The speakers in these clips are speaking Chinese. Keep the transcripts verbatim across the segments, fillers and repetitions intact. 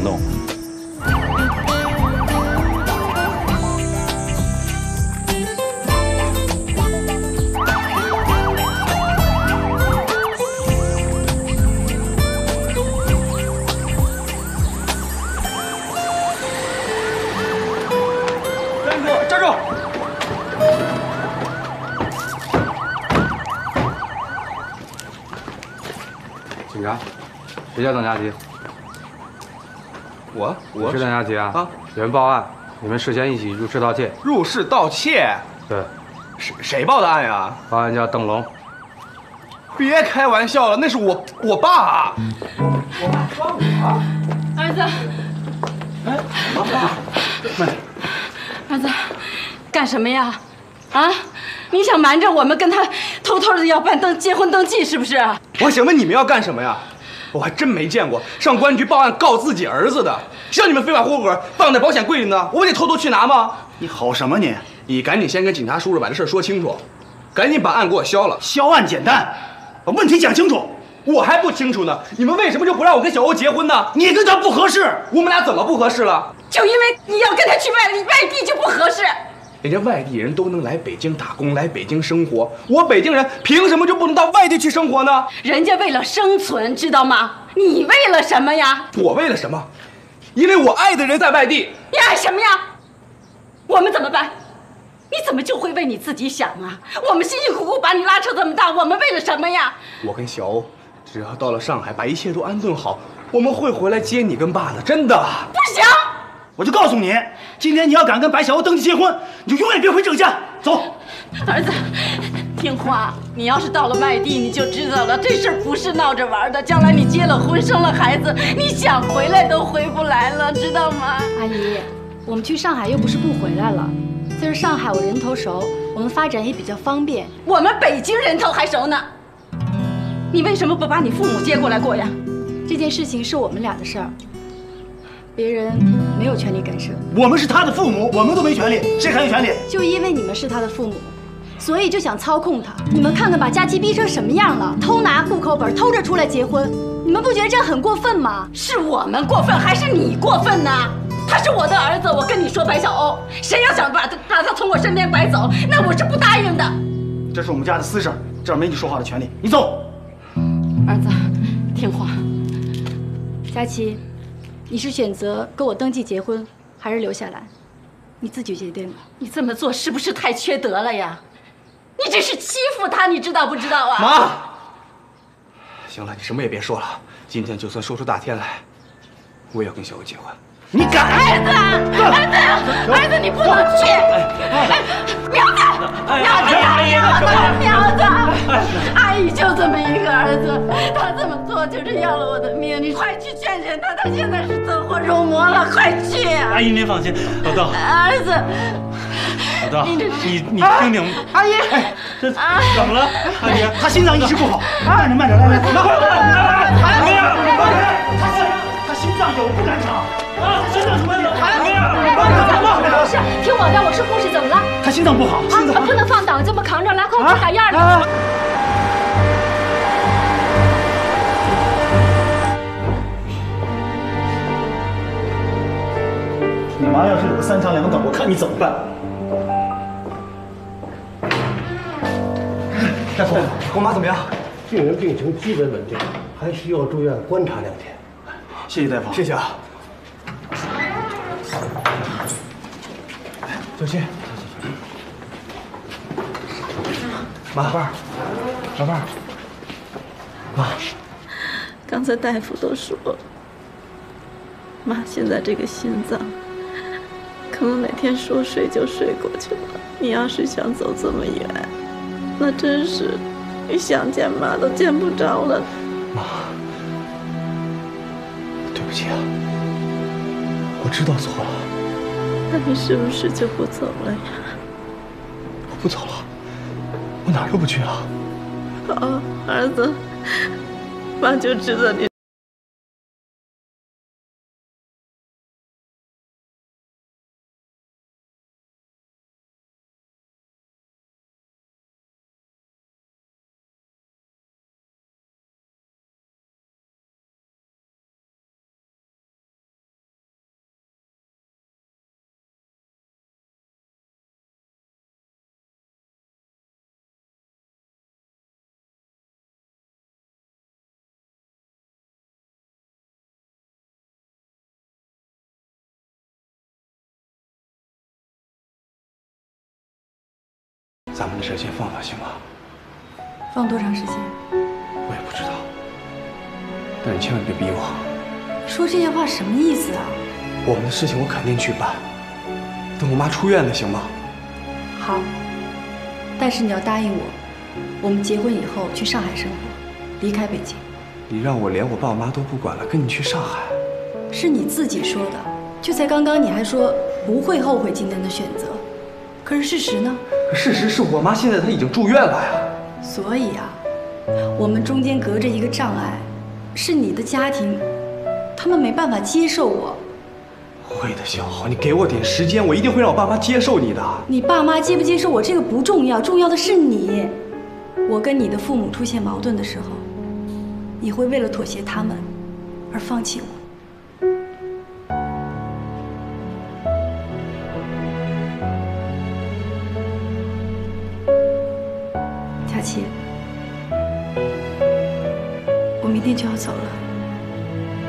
行动。站住！站住！ 警察，谁叫邓家琪？我，我是邓家琪啊！啊，有人报案，你们涉嫌一起入室盗窃。入室盗窃？对，谁谁报的案呀？报案叫邓龙。别开玩笑了，那是我我爸啊！我爸我爸。儿子。哎，我爸。妹。儿子，干什么呀？啊？ 你想瞒着我们，跟他偷偷的要办登结婚登记，是不是？我想问你们要干什么呀？我还真没见过上公安局报案告自己儿子的，像你们非法户口放在保险柜里呢，我不得偷偷去拿吗？你好什么你？你赶紧先跟警察叔叔把这事说清楚，赶紧把案给我销了。销案简单，把问题讲清楚。我还不清楚呢，你们为什么就不让我跟小欧结婚呢？你跟他不合适，我们俩怎么不合适了？就因为你要跟他去外外地就不合适。 人家外地人都能来北京打工，来北京生活，我北京人凭什么就不能到外地去生活呢？人家为了生存，知道吗？你为了什么呀？我为了什么？因为我爱的人在外地。你爱什么呀？我们怎么办？你怎么就会为你自己想啊？我们辛辛苦苦把你拉扯这么大，我们为了什么呀？我跟小欧，只要到了上海，把一切都安顿好，我们会回来接你跟爸的，真的。不行。 我就告诉你，今天你要敢跟白小欧登记结婚，你就永远别回郑家。走，儿子，听话。你要是到了外地，你就知道了，这事儿不是闹着玩的。将来你结了婚，生了孩子，你想回来都回不来了，知道吗？阿姨，我们去上海又不是不回来了，就是上海我人头熟，我们发展也比较方便。我们北京人头还熟呢。你为什么不把你父母接过来过呀？这件事情是我们俩的事儿。 别人没有权利干涉，我们是他的父母，我们都没权利，谁还有权利？就因为你们是他的父母，所以就想操控他。你们看看把佳琪逼成什么样了，偷拿户口本，偷着出来结婚，你们不觉得这很过分吗？是我们过分还是你过分呢？他是我的儿子，我跟你说，白小欧，谁要想把他把他从我身边拐走，那我是不答应的。这是我们家的私事，这儿没你说话的权利。你走，儿子，听话，佳琪。 你是选择跟我登记结婚，还是留下来？你自己决定吧。你这么做是不是太缺德了呀？你这是欺负他，你知道不知道啊？妈，行了，你什么也别说了。今天就算说出大天来，我也要跟小欧结婚。你敢？儿子，儿子，儿子，你不能去！苗子，苗子，苗子，苗子，阿姨就这么一个儿子，他这么做就是要了我的命。你快去劝劝他，他现在是走火入魔了，快去！阿姨您放心，老邓。儿子，老邓，你你听听，阿姨，这怎么了？阿姨，他心脏一直不好，慢着慢着，来来来，快来来来，没有，快点，他心他心脏有不正常。 啊，心脏什么问题？哎，没有，不是，听我的，我是护士，怎么了？他心脏不好，心脏不能放倒，这么扛着，来，快我去打院儿去。你妈要是有个三长两短，我看你怎么办？大夫，我妈怎么样？病人病情基本稳定，还需要住院观察两天。谢谢大夫，谢谢啊。 小心！妈，老伴儿，老伴儿，妈，刚才大夫都说了，妈现在这个心脏，可能哪天说睡就睡过去了。你要是想走这么远，那真是你想见妈都见不着了。妈，对不起啊，我知道错了。 那你是不是就不走了呀？我不走了，我哪儿都不去了。好，儿子，妈就知道你。咱们的事先放放行吗？放多长时间？我也不知道，但你千万别逼我。说这些话什么意思啊？我们的事情我肯定去办，等我妈出院了，行吗？好，但是你要答应我，我们结婚以后去上海生活，离开北京。你让我连我爸我妈都不管了，跟你去上海？是你自己说的，就才刚刚你还说不会后悔今天的选择。 可是事实呢？可事实是我妈现在她已经住院了呀。所以啊，我们中间隔着一个障碍，是你的家庭，他们没办法接受我。会的，小豪，你给我点时间，我一定会让我爸妈接受你的。你爸妈接不接受我这个不重要，重要的是你。我跟你的父母出现矛盾的时候，你会为了妥协他们而放弃我。 佳琪，我明天就要走了，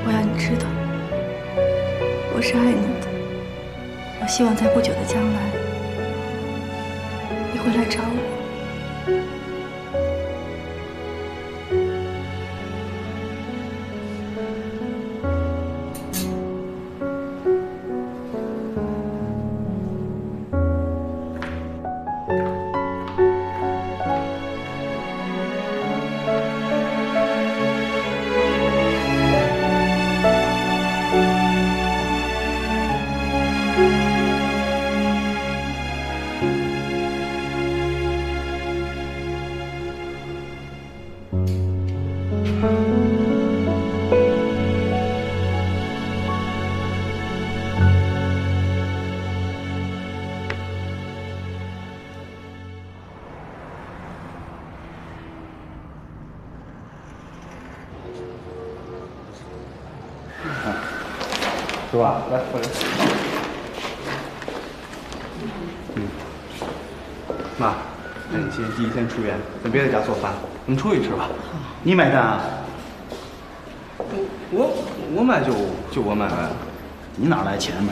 我要你知道，我是爱你的。我希望在不久的将来，你会来找我。 是吧？来，过来。嗯，妈，那你今天第一天出院，咱别在家做饭，我们出去吃吧。你买单啊？我我我买就就我买呗。你哪来钱买？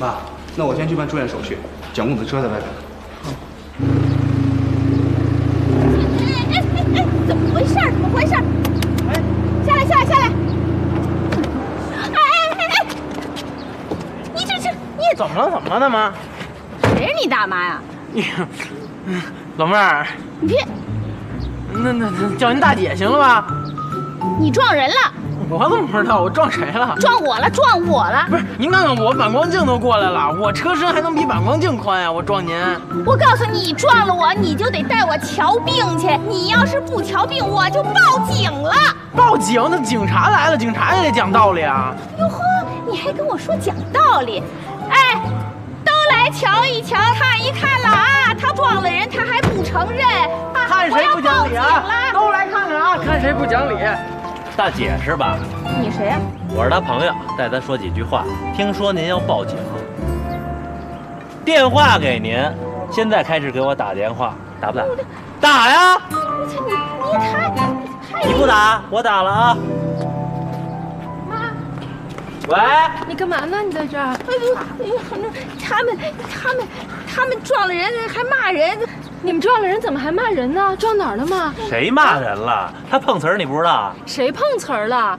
妈，那我先去办住院手续，蒋公子车在外边。哎哎哎哎！怎么回事？怎么回事？哎，下来下来下来！ 怎么了？怎么了，大妈？谁是你大妈呀？你老妹儿，你别，那那那叫您大姐行了吧？你撞人了！我怎么不知道我撞谁了？撞我了，撞我了！不是，您看看我，反光镜都过来了，我车身还能比反光镜宽呀、啊？我撞您！我告诉你，撞了我，你就得带我瞧病去。你要是不瞧病，我就报警了。报警？那警察来了，警察也得讲道理啊。哟呵，你还跟我说讲道理？ 哎，都来瞧一瞧，看一看了啊！他撞了人，他还不承认，啊、看谁不讲理啊！都来看看啊，看谁不讲理。大姐是吧？你谁呀、啊？我是他朋友，带他说几句话。听说您要报警，电话给您，现在开始给我打电话，打不打？打呀！你你太……你不打，我打了啊！ 喂，你干嘛呢？你在这儿？哎呦，哎呦，他们、他们、他们撞了人还骂人，你们撞了人怎么还骂人呢？撞哪儿了吗？谁骂人了？他碰瓷儿，你不知道？谁碰瓷儿了？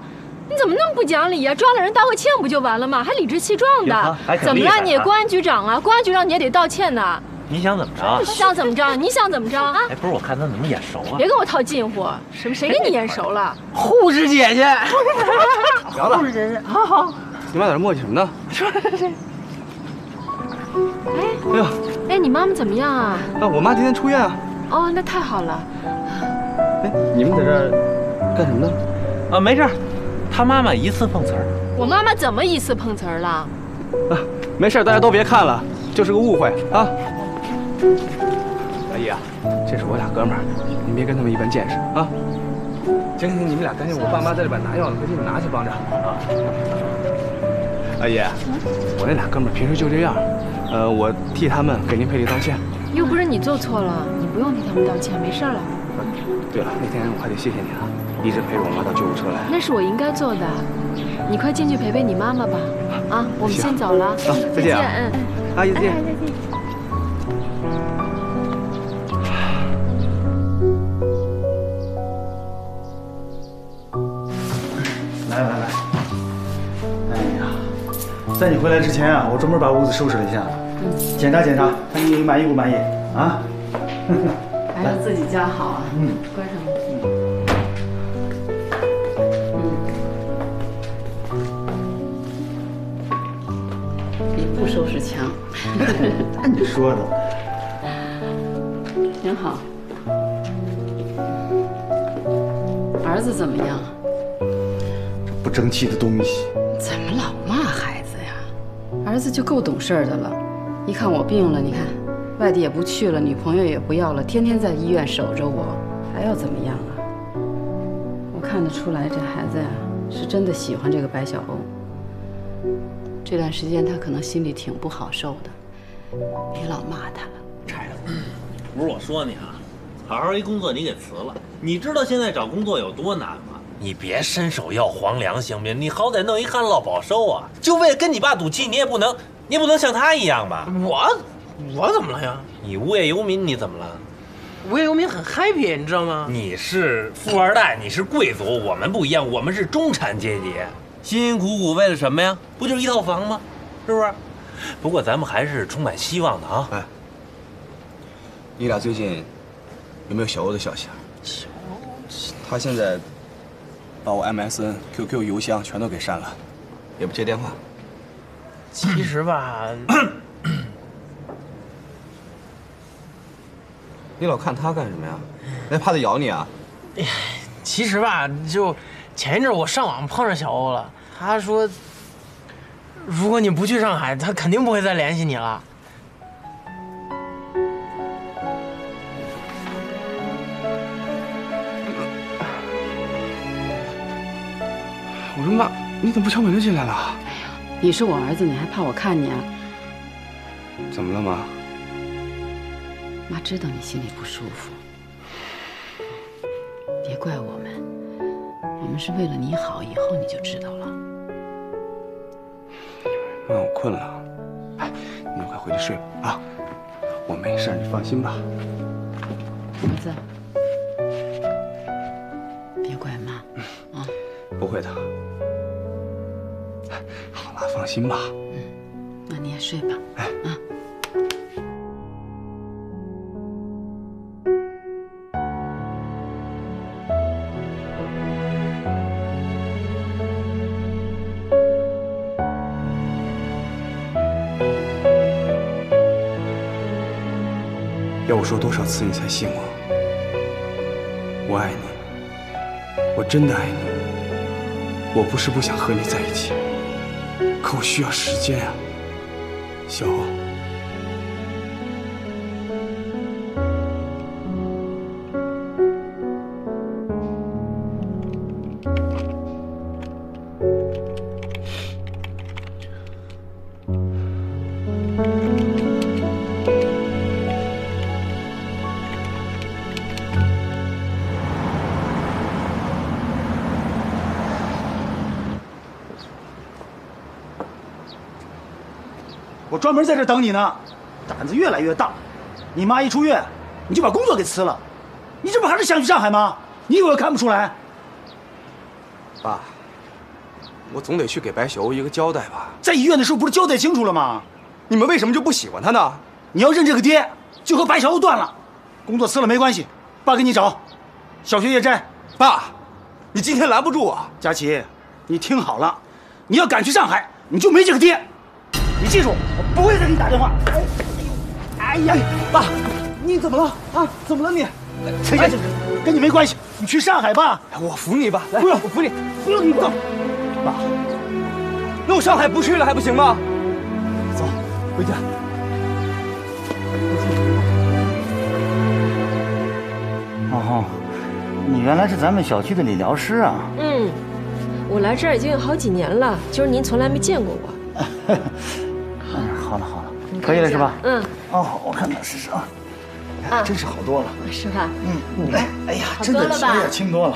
你怎么那么不讲理呀？撞了人道个歉不就完了吗？还理直气壮的？怎么了你？公安局长啊，公安局长你也得道歉的。你想怎么着？想怎么着？你想怎么着啊？哎，不是，我看他怎么眼熟啊？别跟我套近乎，什么谁跟你眼熟了？护士姐姐。 聊了，好好，你们俩在这磨叽什么呢？哎，哎呦，哎，你妈妈怎么样啊？啊，我妈今天出院啊。哦，那太好了。哎，你们在这儿干什么呢？啊，没事，他妈妈一次碰瓷儿。我妈妈怎么一次碰瓷儿了？啊，没事，大家都别看了，就是个误会啊。阿姨啊，这是我俩哥们儿，你别跟他们一般见识啊。 行行，你们俩赶紧，我爸妈在里边拿药了，快进去拿去，帮着。啊，阿姨，我那俩哥们儿平时就这样，呃，我替他们给您赔礼道歉。又不是你做错了，你不用替他们道歉，没事了。对了，那天我还得谢谢你啊，一直陪着我妈到救护车来。那是我应该做的，你快进去陪陪你妈妈吧。啊，我们先走了，再见。嗯，阿姨再见。在你回来之前啊，我专门把屋子收拾了一下，嗯，检查检查，看你满意不满意啊？还是自己家好啊。嗯，关上门。嗯，比不收拾强。那你说的，挺好。儿子怎么样？这不争气的东西。 怎么老骂孩子呀？儿子就够懂事儿的了。一看我病了，你看，外地也不去了，女朋友也不要了，天天在医院守着我，还要怎么样啊？我看得出来，这孩子呀，是真的喜欢这个白小欧。这段时间他可能心里挺不好受的，别老骂他了。柴子，不是我说你啊，好好一工作你给辞了，你知道现在找工作有多难吗？ 你别伸手要皇粮行不行？你好歹弄一旱涝保收啊！就为了跟你爸赌气，你也不能，你也不能像他一样吧？我，我怎么了呀？你无业游民，你怎么了？无业游民很 happy， 你知道吗？你是富二代，你是贵族，我们不一样，我们是中产阶级，辛辛苦苦为了什么呀？不就是一套房吗？是不是？不过咱们还是充满希望的啊！哎，你俩最近有没有小欧的消息啊？小欧，他现在。 把我 M S N、Q Q 邮箱全都给删了，也不接电话。其实吧，你老看他干什么呀？那怕他咬你啊？其实吧，就前一阵我上网碰上小欧了，他说，如果你不去上海，他肯定不会再联系你了。 我说妈，你怎么不敲门就进来了？哎呀，你是我儿子，你还怕我看你啊？怎么了，妈？妈知道你心里不舒服，别怪我们，我们是为了你好，以后你就知道了。妈，我困了，哎，你们快回去睡吧啊！我没事，你放心吧。儿子，别怪妈啊！不会的。 好了，放心吧。嗯，那你也睡吧。哎，啊。要我说多少次你才信我？我爱你，我真的爱你。我不是不想和你在一起。 可我需要时间啊，小欧。专门在这等你呢，胆子越来越大。你妈一出院，你就把工作给辞了，你这不还是想去上海吗？你以为我看不出来？爸，我总得去给白小欧一个交代吧。在医院的时候不是交代清楚了吗？你们为什么就不喜欢他呢？你要认这个爹，就和白小欧断了。工作辞了没关系，爸给你找小学业债。爸，你今天拦不住我。佳琪，你听好了，你要敢去上海，你就没这个爹。 你记住，我不会再给你打电话。哎，哎呀，爸，你怎么了啊？怎么了你？哎呀，跟你没关系。你去上海吧，我扶你吧。来，不用，我扶你，不用你走。爸，那我上海不去了还不行吗？走，回家。哦，你原来是咱们小区的理疗师啊？嗯，我来这儿已经有好几年了，就是您从来没见过我。 好了好了，可以了是吧？嗯。哦，我看看试试啊，真是好多了，是吧？嗯。哎，哎呀，真的轻点，轻多了。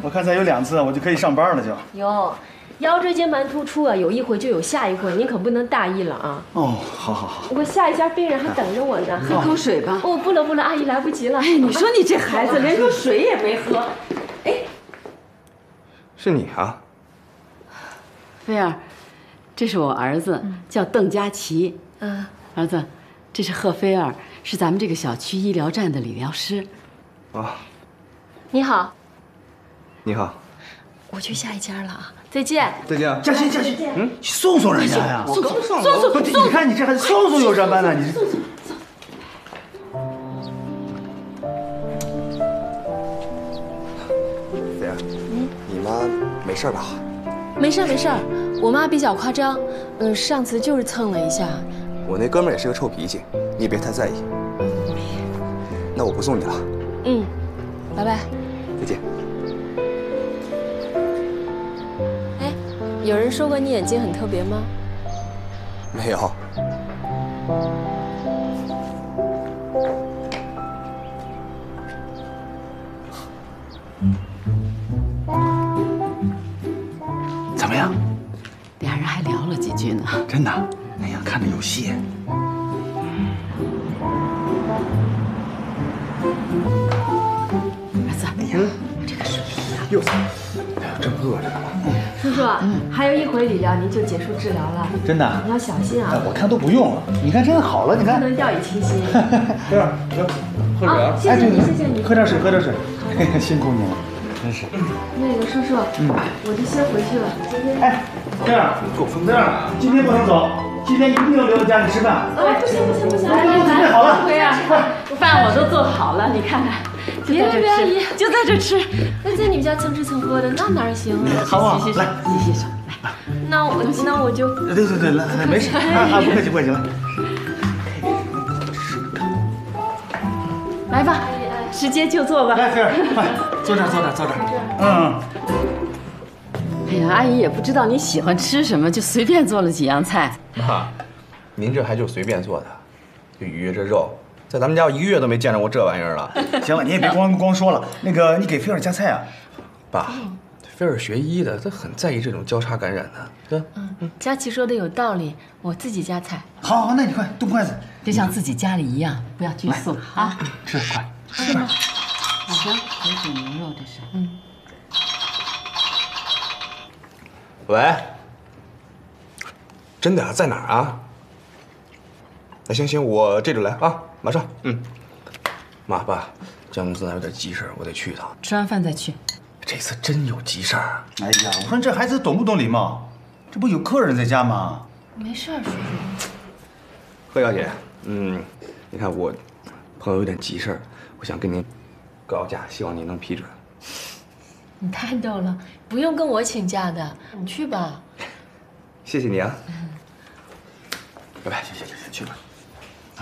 我看再有两次我就可以上班了就。哟，腰椎间盘突出啊，有一回就有下一回，您可不能大意了啊。哦，好好好。我下一家病人还等着我呢，喝口水吧。哦，不了不了，阿姨来不及了。哎，你说你这孩子连口水也没喝，哎，是你啊，菲儿。 你这是我儿子，叫邓佳琪。嗯，儿子，这是赫菲尔，是咱们这个小区医疗站的理疗师。啊，你好。你好。我去下一家了啊，再见。再见。佳琪，佳琪，嗯，送送人家呀。送送送送。你看你这还送送有什么呢？你这。 妈，没事吧？没事没事，我妈比较夸张，嗯，上次就是蹭了一下。我那哥们儿也是个臭脾气，你别太在意。那我不送你了。嗯，拜拜。再见。哎，有人说过你眼睛很特别吗？没有。嗯。 怎么样？俩人还聊了几句呢。真的？哎呀，看着有戏。儿子，哎呀，这个水呀，又脏。哎呀，正饿着呢。叔叔，还有一回理疗您就结束治疗了。真的？你要小心啊！我看都不用了。你看真好了，你看。不能掉以轻心。这样，行，喝水啊！谢谢您，谢谢您。喝点水，喝点水。辛苦你了。 真是。那个叔叔，嗯，我就先回去了。今天哎，这样够疯，这样今天不能走，今天一定要留在家里吃饭。哎，不行不行不行，来来来，准备好了，饭我都做好了，你看看，别别别，阿姨就在这吃，那在你们家蹭吃蹭喝的，那哪行啊？好不好？来，谢谢叔，来，那我那我就对对对，来来，没事，啊，不客气不客气，来，来吧。 直接就坐吧，来，菲儿，快坐这儿，坐这儿，坐这儿。嗯。哎呀，阿姨也不知道你喜欢吃什么，就随便做了几样菜。妈，您这还就随便做的？这鱼这肉，在咱们家我一个月都没见着过这玩意儿了。行了，你也别光光说了。那个，你给菲儿加菜啊。爸，菲儿学医的，她很在意这种交叉感染的。对。嗯，佳琪说的有道理，我自己加菜。好，好，那你快动筷子，就像自己家里一样，不要拘束啊。吃，快。 是吗？老乡，水煮牛肉这是。嗯。喂，真的在哪儿啊？那行行，我这就来啊，马上。嗯。妈爸，姜公司还有点急事儿，我得去一趟。吃完饭再去。这次真有急事儿。哎呀，我说你这孩子懂不懂礼貌？这不有客人在家吗？没事，叔叔。贺小姐，嗯，你看我朋友有点急事儿。 我想跟您告假，希望您能批准。你太逗了，不用跟我请假的，你去吧。谢谢你啊，拜拜，谢谢谢谢，去吧。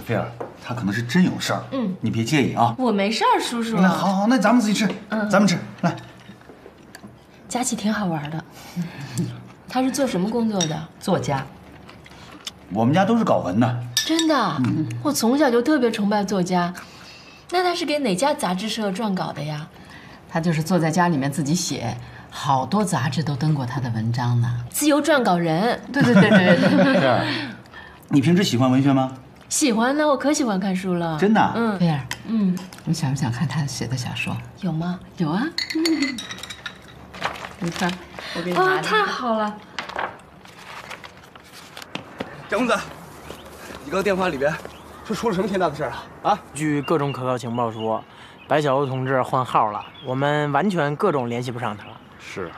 菲儿，他可能是真有事儿，嗯，你别介意啊。我没事儿，叔叔。那好好，那咱们自己吃，嗯，咱们吃。来，佳琪挺好玩的，他是做什么工作的？作家。我们家都是搞文的。真的，我从小就特别崇拜作家。 那他是给哪家杂志社撰稿的呀？他就是坐在家里面自己写，好多杂志都登过他的文章呢。自由撰稿人，对对对对对。菲儿，你平时喜欢文学吗？喜欢呢，我可喜欢看书了。真的？嗯，菲儿，嗯，你想不想看他写的小说？有吗？有啊。你看，我给你拿。啊，太好了。小公子，你刚电话里边。 这出了什么天大的事儿啊！啊！据各种可靠情报说，白小欧同志换号了，我们完全各种联系不上他了。是。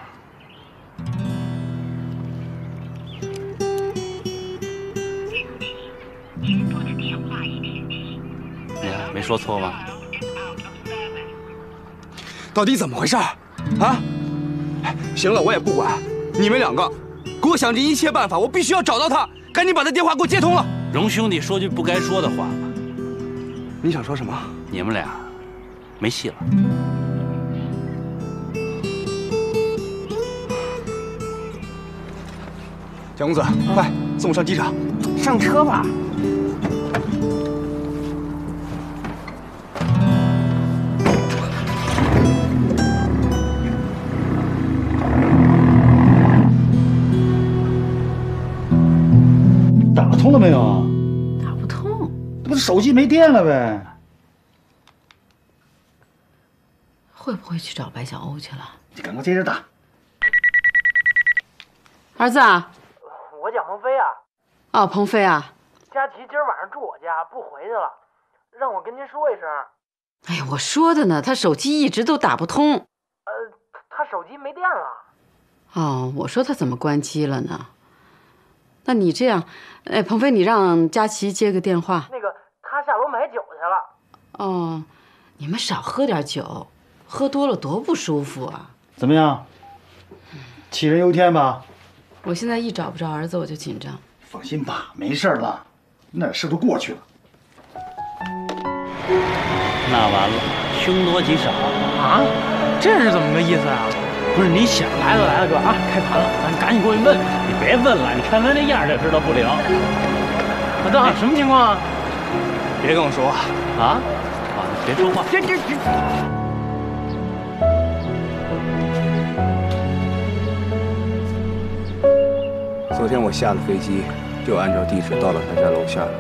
你看，没说错吧？到底怎么回事？啊！行了，我也不管，你们两个给我想尽一切办法，我必须要找到他，赶紧把他电话给我接通了。 荣兄弟说句不该说的话吧。你想说什么？你们俩没戏了。小公子，快送我上机场。上车吧。打通了没有啊？ 手机没电了呗？会不会去找白小欧去了？你赶快接着打。儿子，我讲鹏飞啊。啊，鹏飞啊。佳琪今儿晚上住我家，不回去了，让我跟您说一声。哎呀，我说的呢，他手机一直都打不通。呃，他手机没电了。哦，我说他怎么关机了呢？那你这样，哎，鹏飞，你让佳琪接个电话。那个，他下楼买酒去了。哦，你们少喝点酒，喝多了多不舒服啊。怎么样？杞人忧天吧。我现在一找不着儿子我就紧张。放心吧，没事了，那事都过去了。那完了，凶多吉少啊！这是怎么个意思啊？不是你想来都来了，哥啊，开盘了，咱赶紧过去问。你别问了，你看他那样就知道不灵。老大，什么情况啊？别跟我说啊！啊，别说话。别别别！ 昨天我下了飞机，就按照地址到了他家楼下了。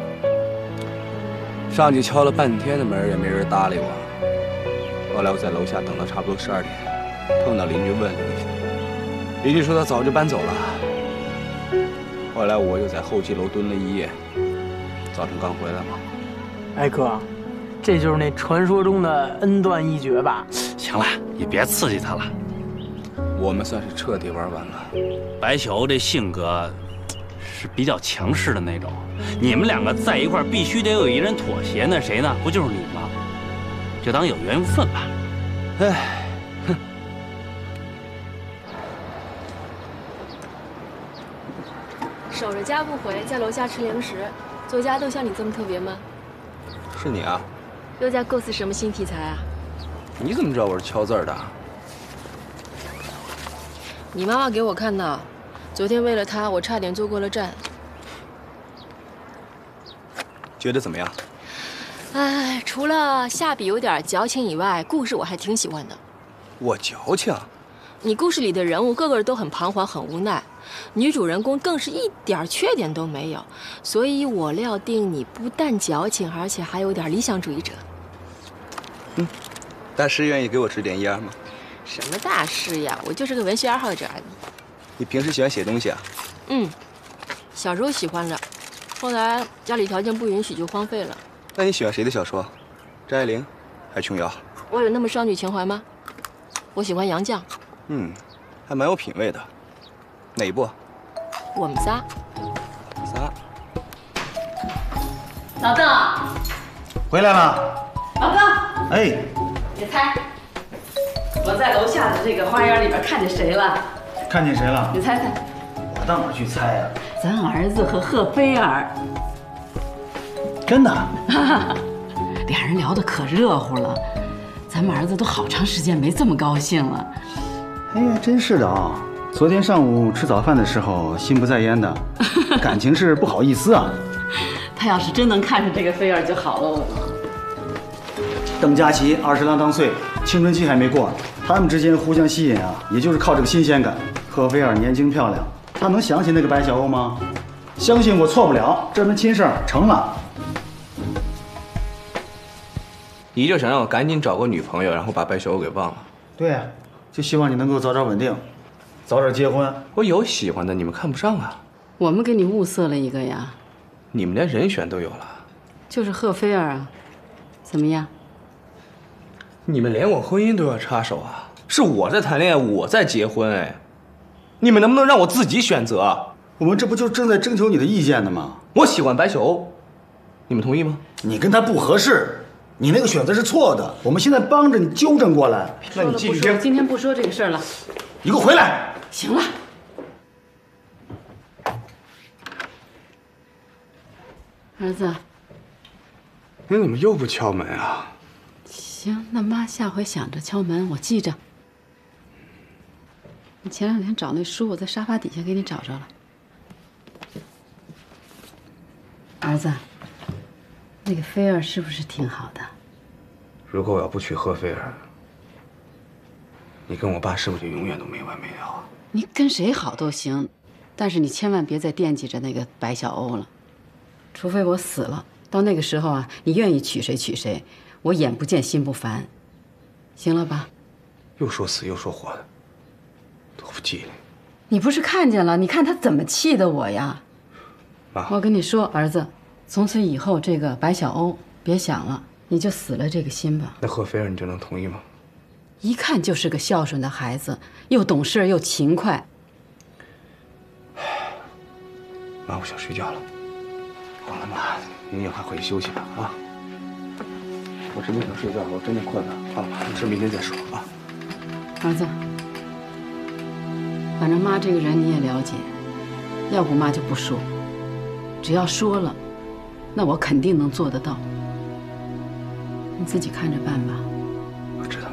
上去敲了半天的门也没人搭理我。后来我在楼下等到差不多十二点，碰到邻居问了一下，邻居说他早就搬走了。后来我又在候机楼蹲了一夜，早晨刚回来嘛。哎哥，这就是那传说中的恩断义绝吧？行了，你别刺激他了。 我们算是彻底玩完了。白球这性格是比较强势的那种，你们两个在一块儿必须得有一人妥协，那谁呢？不就是你吗？就当有缘无分吧。哎，哼。守着家不回，在楼下吃零食。作家都像你这么特别吗？是你啊。又在构思什么新题材啊？你怎么知道我是敲字儿的？ 你妈妈给我看的，昨天为了她，我差点坐过了站。觉得怎么样？哎，除了下笔有点矫情以外，故事我还挺喜欢的。我矫情？你故事里的人物个个都很彷徨，很无奈，女主人公更是一点缺点都没有，所以我料定你不但矫情，而且还有点理想主义者。嗯，大师愿意给我指点一二吗？ 什么大师呀！我就是个文学爱好者而已。你平时喜欢写东西啊？嗯，小时候喜欢着，后来家里条件不允许就荒废了。那你喜欢谁的小说？张爱玲，还是琼瑶？我有那么少女情怀吗？我喜欢杨绛。嗯，还蛮有品味的。哪一部？我们仨。我仨。老邓，回来了。老邓，哎，别猜。 我在楼下的这个花园里边看见谁了？看见谁了？你猜猜。我到哪去猜呀？咱儿子和贺飞儿。真的？俩人聊得可热乎了，咱们儿子都好长时间没这么高兴了。哎呀，真是的啊！昨天上午吃早饭的时候，心不在焉的，感情是不好意思啊。他要是真能看上这个飞儿就好了，我。邓佳琪二十郎当岁，青春期还没过。 他们之间互相吸引啊，也就是靠这个新鲜感。贺菲尔年轻漂亮，她能想起那个白小欧吗？相信我，错不了，这门亲事成了。你就想让我赶紧找个女朋友，然后把白小欧给忘了？对啊，就希望你能够早点稳定，早点结婚。我有喜欢的，你们看不上啊。我们给你物色了一个呀。你们连人选都有了？就是贺菲尔啊，怎么样？ 你们连我婚姻都要插手啊！是我在谈恋爱，我在结婚，哎，你们能不能让我自己选择？我们这不就正在征求你的意见呢吗？我喜欢白小欧，你们同意吗？你跟他不合适，你那个选择是错的。我们现在帮着你纠正过来。那你继续听。今天不说这个事儿了。你给我回来！行了。儿子，你怎么又不敲门啊？ 行，那妈下回想着敲门，我记着。你前两天找那书，我在沙发底下给你找着了。儿子，那个菲儿是不是挺好的？如果我要不娶贺菲儿，你跟我爸是不是就永远都没完没了啊？你跟谁好都行，但是你千万别再惦记着那个白小欧了。除非我死了，到那个时候啊，你愿意娶谁娶谁。 我眼不见心不烦，行了吧？又说死又说活的，多不吉利！你不是看见了？你看他怎么气的我呀！妈，我跟你说，儿子，从此以后这个白小欧别想了，你就死了这个心吧。那赫菲尔，你就能同意吗？一看就是个孝顺的孩子，又懂事又勤快。妈，我想睡觉了。好了，妈，你也快回去休息吧啊！我真的想睡觉了，我真的困了啊！这事明天再说啊。儿子。 反正妈这个人你也了解，要不妈就不说。只要说了，那我肯定能做得到。你自己看着办吧。我知道。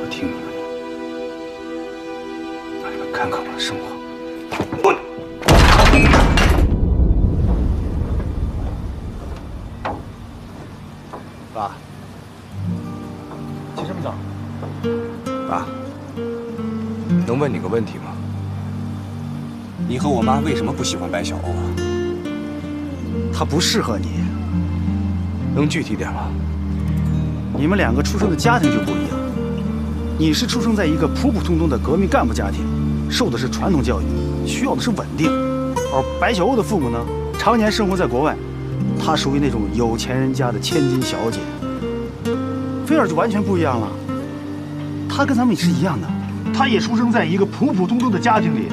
我听你们的，让你们看看我的生活。 爸，起这么早？爸，能问你个问题吗？你和我妈为什么不喜欢白小欧啊？她不适合你。能具体点吗？你们两个出生的家庭就不一样。你是出生在一个普普通通的革命干部家庭，受的是传统教育，需要的是稳定。而白小欧的父母呢，常年生活在国外。 她属于那种有钱人家的千金小姐，菲尔就完全不一样了。她跟咱们也是一样的，她也出生在一个普普通通的家庭里，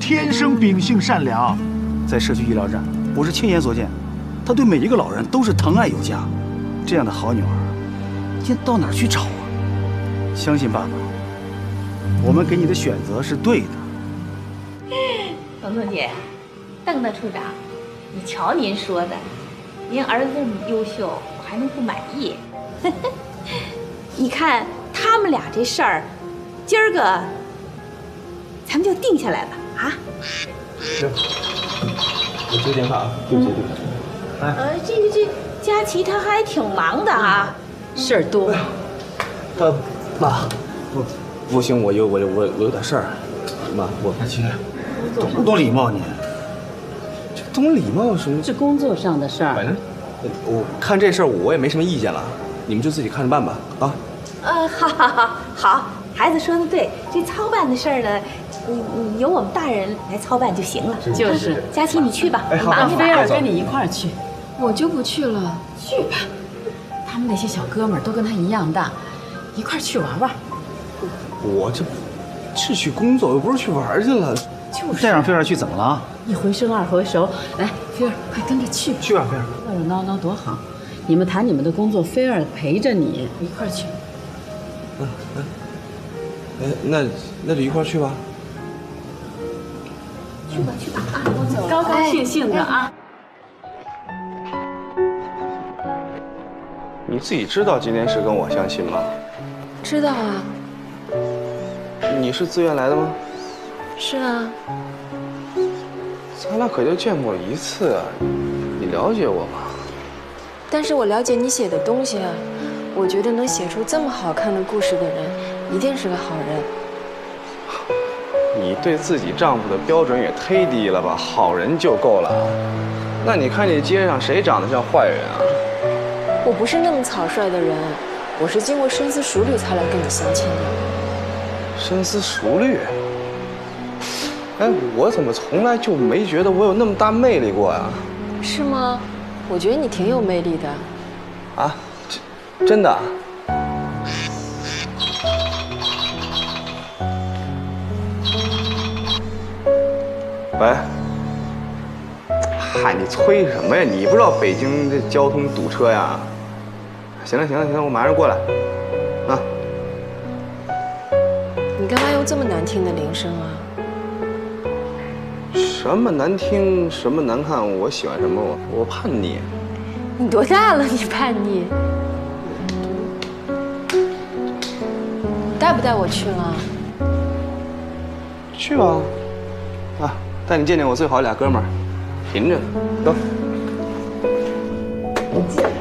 天生秉性善良。在社区医疗站，我是亲眼所见，她对每一个老人都是疼爱有加。这样的好女儿，你到哪儿去找啊？相信爸爸，我们给你的选择是对的。彤彤姐，邓大处长。 你瞧您说的，您儿子这么优秀，我还能不满意？你看他们俩这事儿，今儿个咱们就定下来吧，啊？行，我接电话啊，对不起，对不起。来，呃，这个这佳琪他还挺忙的啊，事儿多。他爸，不不行，我有我有我我有点事儿，妈，我佳琪，懂不懂礼貌你？ 懂礼貌什么？是工作上的事儿。反正我看这事儿我也没什么意见了，你们就自己看着办吧。啊，呃，好好好，好，孩子说的对，这操办的事儿呢，你你由我们大人来操办就行了。就是，佳琪你去吧，马菲尔跟你一块儿去，我就不去了。去吧，他们那些小哥们儿都跟他一样大，一块儿去玩玩。我这是去工作，又不是去玩去了。 再让菲儿去怎么了？一回生二回熟，来，菲儿，快跟着去。去吧，菲儿。热热闹闹多好，你们谈你们的工作，菲儿陪着你一块儿去。嗯嗯，哎，那那就一块儿去吧。去吧去吧啊，我走。高高兴兴的啊。你自己知道今天是跟我相亲吗？知道啊。你是自愿来的吗？ 是啊，咱俩可就见过一次，你了解我吗？但是我了解你写的东西啊，我觉得能写出这么好看的故事的人，一定是个好人。你对自己丈夫的标准也忒低了吧？好人就够了。那你看这街上谁长得像坏人啊？我不是那么草率的人，我是经过深思熟虑才来跟你相亲的。深思熟虑。 哎，我怎么从来就没觉得我有那么大魅力过呀？是吗？我觉得你挺有魅力的。啊，真真的？喂，嗨，你催什么呀？你不知道北京这交通堵车呀？行了行了行了，我马上过来。啊，你干嘛用这么难听的铃声啊？ 什么难听，什么难看，我喜欢什么，我我叛逆。你多大了？你叛逆？带不带我去了？去吧，啊，带你见见我最好的俩哥们儿，贫着呢，走。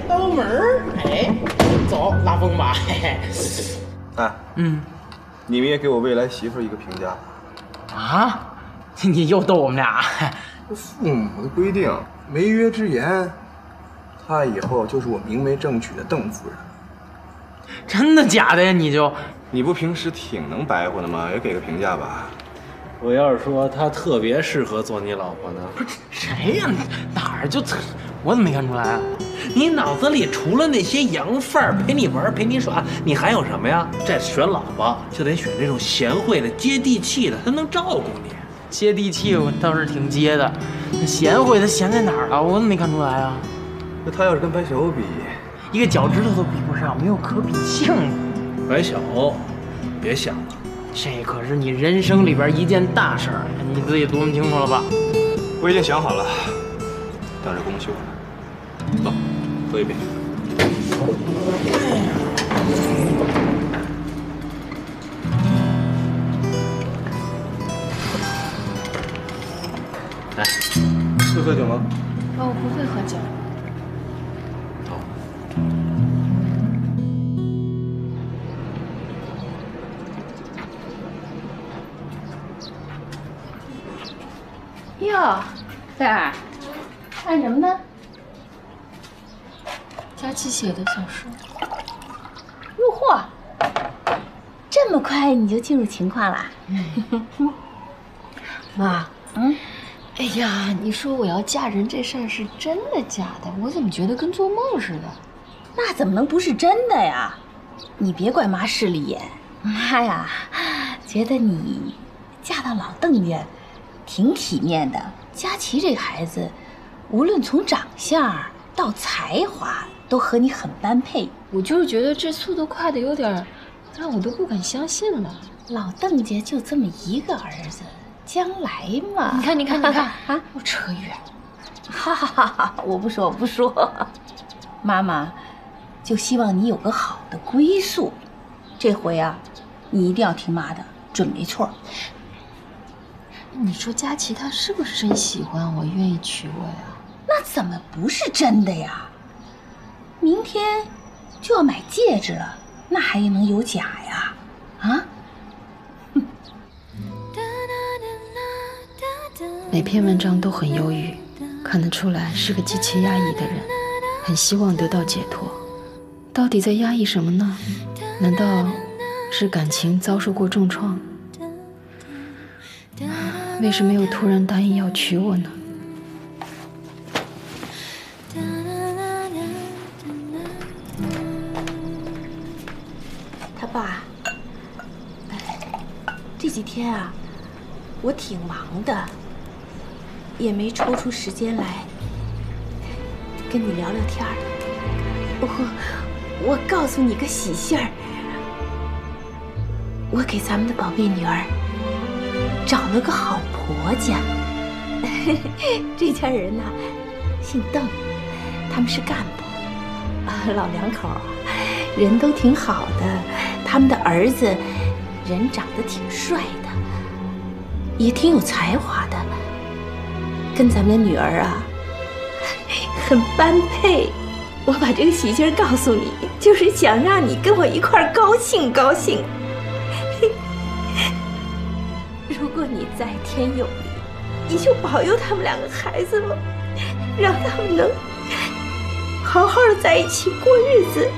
刀门儿，哎，走，拉风吧。哎，嗯，你们也给我未来媳妇一个评价。啊？ 你又逗我们俩，父母的规定，没约之言，她以后就是我明媒正娶的邓夫人。真的假的呀？你就你不平时挺能白活的吗？也给个评价吧。我要是说她特别适合做你老婆呢？不是谁呀？哪儿就我怎么没看出来啊？你脑子里除了那些洋范儿陪你玩陪你耍，你还有什么呀？这选老婆就得选这种贤惠的、接地气的，她能照顾你。 接地气，我倒是挺接的。那贤惠，她贤在哪儿了？我怎么没看出来啊？那她要是跟白小欧比，一个脚趾头都比不上，没有可比性。白小欧，别想了，这可是你人生里边一件大事儿，你自己琢磨清楚了吧？我已经想好了，等着公休呢。走，喝一杯。来，会喝酒吗？哦，我不会喝酒。好。哟，菲儿，看什么呢？佳琪写的小说。入货，这么快你就进入情况了？嗯、妈，嗯。 哎呀，你说我要嫁人这事儿是真的假的？我怎么觉得跟做梦似的？那怎么能不是真的呀？你别怪妈势利眼，妈呀，觉得你嫁到老邓家挺体面的。佳琪这孩子，无论从长相到才华，都和你很般配。我就是觉得这速度快的有点，让我都不敢相信了。老邓家就这么一个儿子。 将来嘛，你看，你看，你看啊！我扯远了，哈哈哈哈！我不说，我不说。妈妈，就希望你有个好的归宿。这回啊，你一定要听妈的，准没错。你说佳琪她是不是真喜欢我，愿意娶我呀？那怎么不是真的呀？明天就要买戒指了，那还能有假呀？啊？ 每篇文章都很忧郁，看得出来是个极其压抑的人，很希望得到解脱。到底在压抑什么呢？难道是感情遭受过重创？为什么又突然答应要娶我呢？他爸，这几天啊，我挺忙的。 也没抽出时间来跟你聊聊天儿。我我告诉你个喜信儿，我给咱们的宝贝女儿找了个好婆家。这家人呢、啊，姓邓，他们是干部，啊，老两口人都挺好的。他们的儿子人长得挺帅的，也挺有才华的。 跟咱们的女儿啊，很般配。我把这个喜信告诉你，就是想让你跟我一块儿高兴高兴。如果你在天有灵，你就保佑他们两个孩子吧，让他们能好好的在一起过日子。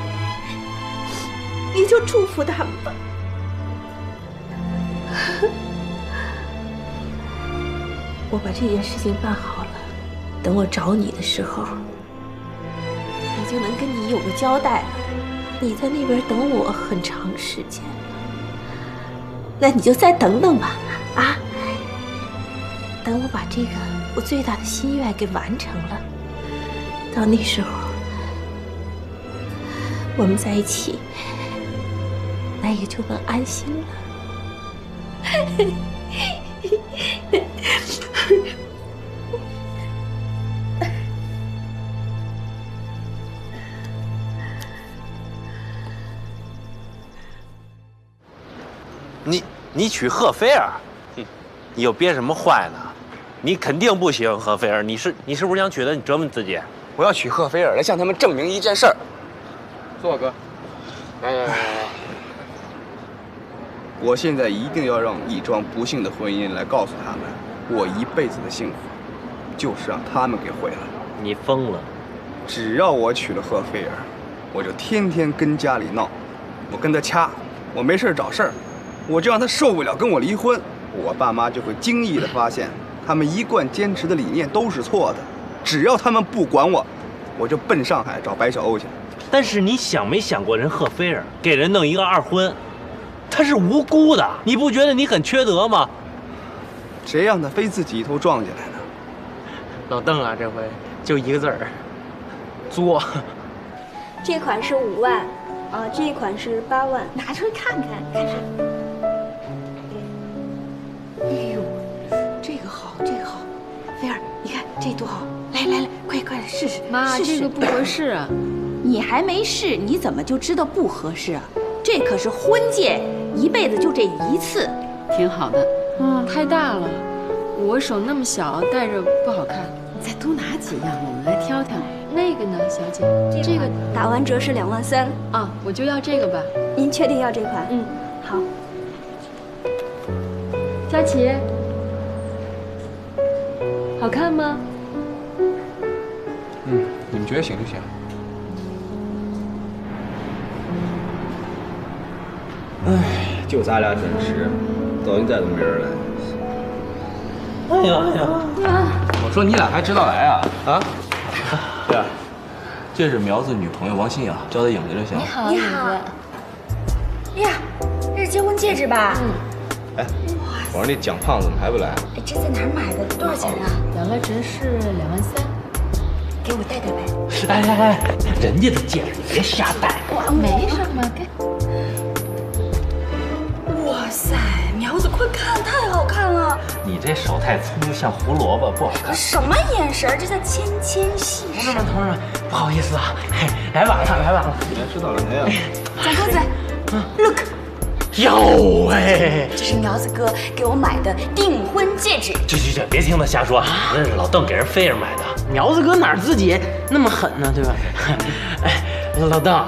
你就祝福他们吧。我把这件事情办好了，等我找你的时候，你就能跟你有个交代了。你在那边等我很长时间了，那你就再等等吧，啊！等我把这个我最大的心愿给完成了，到那时候，我们在一起，那也就能安心了。 你你娶赫菲尔，哼，你又憋什么坏呢？你肯定不喜欢赫菲尔，你是你是不是想娶她？你折磨自己？我要娶赫菲尔来向他们证明一件事儿。坐哥，来来来来。 我现在一定要让一桩不幸的婚姻来告诉他们，我一辈子的幸福就是让他们给毁了。你疯了！只要我娶了赫菲尔，我就天天跟家里闹，我跟他掐，我没事找事儿，我就让他受不了跟我离婚。我爸妈就会惊异地发现，他们一贯坚持的理念都是错的。只要他们不管我，我就奔上海找白小欧去。但是你想没想过，人赫菲尔给人弄一个二婚，他是无辜的，你不觉得你很缺德吗？谁让他非自己一头撞进来呢？老邓啊，这回就一个字儿，作。这款是五万，啊，这款是八万，拿出来看看，看看。哎呦，这个好，这个好，菲儿，你看这多好！来来来，快快试试。妈，这个不合适啊。你还没试，你怎么就知道不合适啊？这可是婚戒，一辈子就这一次。挺好的。嗯，太大了，我手那么小，戴着不好看。再多拿几样，我们来挑挑。那个呢，小姐，这个打完折是两万三啊，我就要这个吧。您确定要这款？嗯，好。佳琪，好看吗？嗯，你们觉得行就行。 哎，就咱俩准时，等你再都没人来。哎呀哎呀！我说你俩还知道来啊啊！对，这是苗子女朋友王新雅，叫她影子就行。你好，你好。哎呀，这是结婚戒指吧？嗯。哎，我说那蒋胖子怎么还不来？哎，这在哪儿买的？多少钱啊？两万折是两万三。给我戴戴呗。哎哎哎，人家的戒指你别瞎戴。我没什么，给。 哇塞，苗子，快看，太好看了！你这手太粗，像胡萝卜，不好看。什么眼神？这叫纤纤细手。同志们，同志们，不好意思啊，来晚了，来晚了。你来迟早来呀！蒋公子 ，look， 哟喂，这是苗子哥给我买的订婚戒指。去去去，别听他瞎说，那是老邓给人菲儿买的。苗子哥哪自己那么狠呢？对吧？哎，老邓，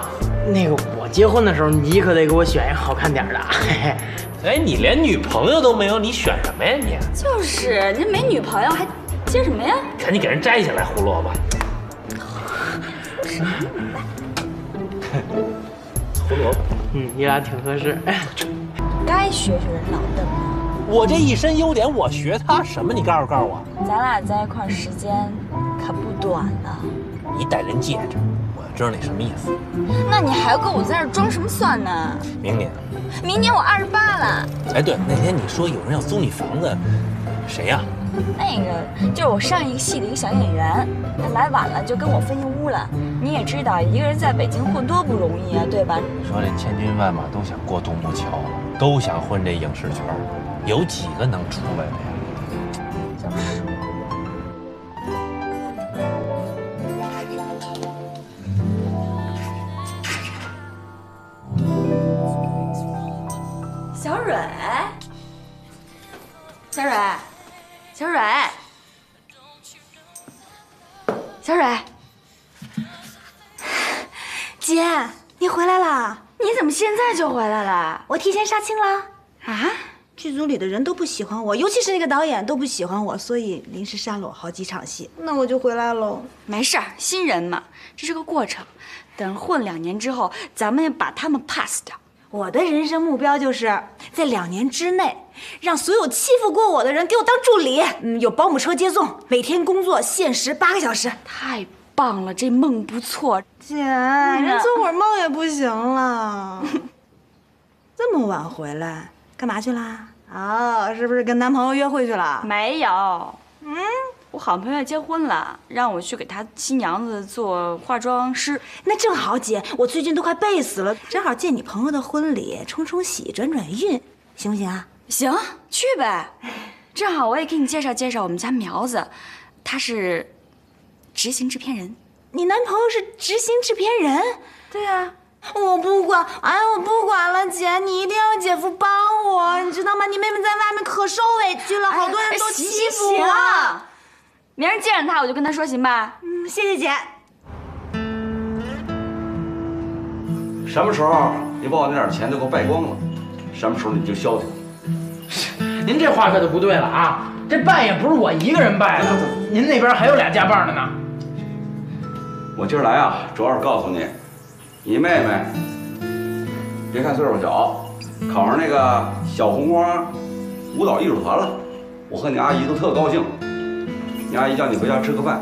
那个。 结婚的时候，你可得给我选一个好看点的。哎，你连女朋友都没有，你选什么呀你？就是，你没女朋友还结什么呀？赶紧给人摘下来，胡萝卜！胡萝卜，嗯，你俩挺合适。该学学人老邓啊！我这一身优点，我学他什么？你告诉告诉我。咱俩在一块时间可不短了。你戴人戒指。 知道你什么意思？那你还跟我在这装什么蒜呢？明年，明年我二十八了。哎，对，那天你说有人要租你房子，谁呀？那个就是我上一个戏的一个小演员，他来晚了就跟我分一屋了。你也知道，一个人在北京混多不容易啊，对吧？你说这千军万马都想过独木桥，都想混这影视圈，有几个能出来的呀？就是。 小蕊，小蕊，小蕊，姐，你回来了？你怎么现在就回来了？我提前杀青了啊！剧组里的人都不喜欢我，尤其是那个导演都不喜欢我，所以临时删了我好几场戏。那我就回来喽。没事儿，新人嘛，这是个过程。等混两年之后，咱们把他们 pass 掉。 我的人生目标就是在两年之内，让所有欺负过我的人给我当助理，嗯，有保姆车接送，每天工作限时八个小时。太棒了，这梦不错。姐，人做会儿梦也不行了。这么晚回来干嘛去啦？哦，是不是跟男朋友约会去了？没有。嗯，我好朋友结婚了，让我去给他新娘子做化妆师。那正好，姐，我最近都快背死了，正好借你朋友的婚礼冲冲喜、转转运，行不行啊？行，去呗。正好我也给你介绍介绍我们家苗子，他是执行制片人。你男朋友是执行制片人？对啊。 我不管，哎，我不管了，姐，你一定要姐夫帮我，你知道吗？你妹妹在外面可受委屈了，好多人都欺负我。明儿见着她我就跟她说，行吧？嗯，谢谢姐。什么时候你把我那点钱都给我败光了，什么时候你就消停。您这话可就不对了啊！这败也不是我一个人败的。您那边还有俩家伴的呢。我今儿来啊，主要是告诉你，你妹妹，别看岁数小，考上那个小红花舞蹈艺术团了，我和你阿姨都特高兴。你阿姨叫你回家吃个饭，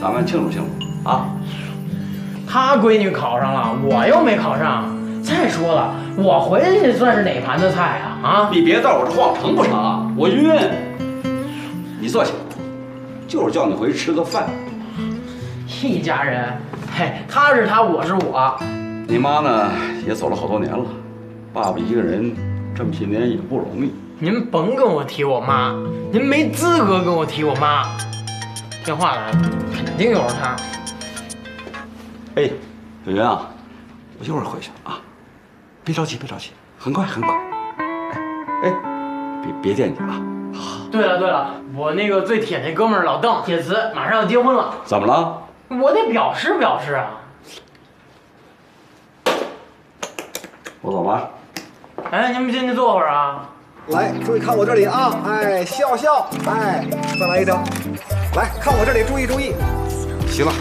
咱们庆祝庆祝啊！她闺女考上了，我又没考上。再说了，我回去算是哪盘子菜啊？啊！你别在我这晃，成不成啊？我晕。你坐下。 就是叫你回去吃个饭，一家人，嘿，他是他，我是我。你妈呢，也走了好多年了，爸爸一个人这么些年也不容易。您甭跟我提我妈，您没资格跟我提我妈。电话来了，肯定又是他。哎，小云啊，我一会儿回去啊，别着急，别着急，很快很快。哎哎，别别惦记啊。 对了对了，我那个最铁那哥们儿老邓铁磁马上要结婚了，怎么了？我得表示表示啊。我走了。哎，您们进去坐会儿啊。来，注意看我这里啊！哎，笑笑，哎，再来一张。来看我这里，注意注意。行了。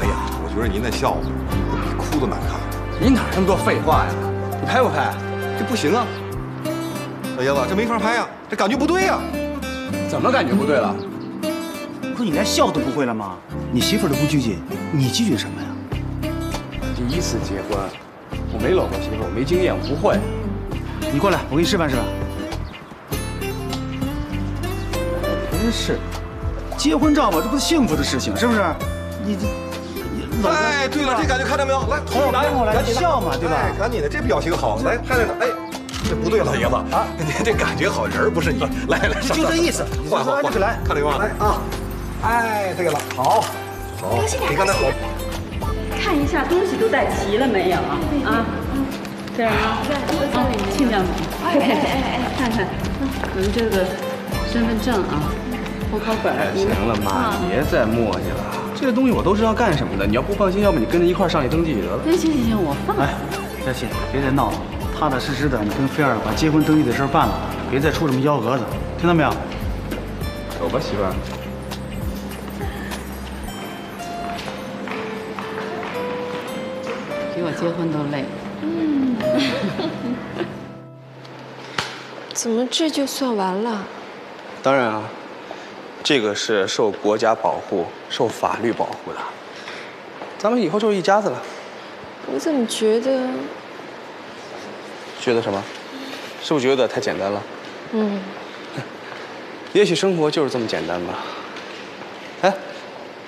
哎呀，我觉得您在笑话，比哭都难看。你哪那么多废话呀？你拍不拍？这不行啊。 老爷子，这没法拍呀、啊，这感觉不对呀、啊，怎么感觉不对了？可你连笑都不会了吗？你媳妇都不拘谨，你拘谨什么呀？第一次结婚，我没搂过媳妇，我没经验，我不会。你过来，我给你示范示范。真是，结婚照嘛，这不是幸福的事情，是不是？你这，哎，对了，这感觉看到没有？来，头拿过来，赶紧笑嘛，对吧？哎，赶紧的，这表情好，来拍两张，哎。 这不对，老爷子啊！您这感觉好人不是你，来来，就这意思，换换换，来，看这个，来啊！哎，对了，好，好，你看他好，看一下东西都带齐了没有啊？啊，这样啊，啊，尽量，哎哎哎哎，看看，我们这个身份证啊，户口本。行了，妈，别再磨叽了，这东西我都知道干什么的。你要不放心，要不你跟着一块上去登记得了。行行行，我放。哎，佳琪，别再闹了。 踏踏实实的，你跟菲儿把结婚登记的事办了，别再出什么幺蛾子，听到没有？走吧，媳妇儿。比我结婚都累。嗯。怎么这就算完了？当然啊，这个是受国家保护、受法律保护的，咱们以后就是一家子了。我怎么觉得？ 觉得什么？是不是觉得太简单了？嗯，也许生活就是这么简单吧。哎，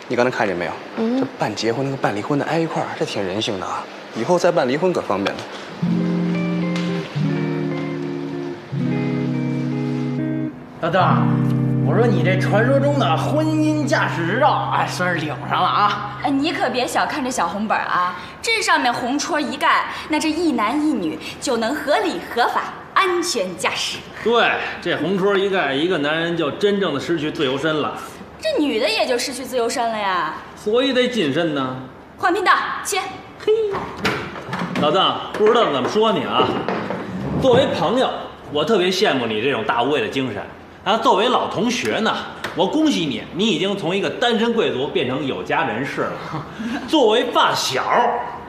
你刚才看见没有？嗯、这办结婚跟办离婚的挨一块儿，这挺人性的啊。以后再办离婚可方便了。老邓，我说你这传说中的婚姻驾驶执照，哎，算是领上了啊。哎，你可别小看这小红本啊。 这上面红戳一盖，那这一男一女就能合理合法、安全驾驶。对，这红戳一盖，一个男人就真正的失去自由身了，这女的也就失去自由身了呀。所以得谨慎呢。换频道，切。嘿，老邓，不知道怎么说你啊。作为朋友，我特别羡慕你这种大无畏的精神啊。作为老同学呢。 我恭喜你，你已经从一个单身贵族变成有家人士了。作为发小，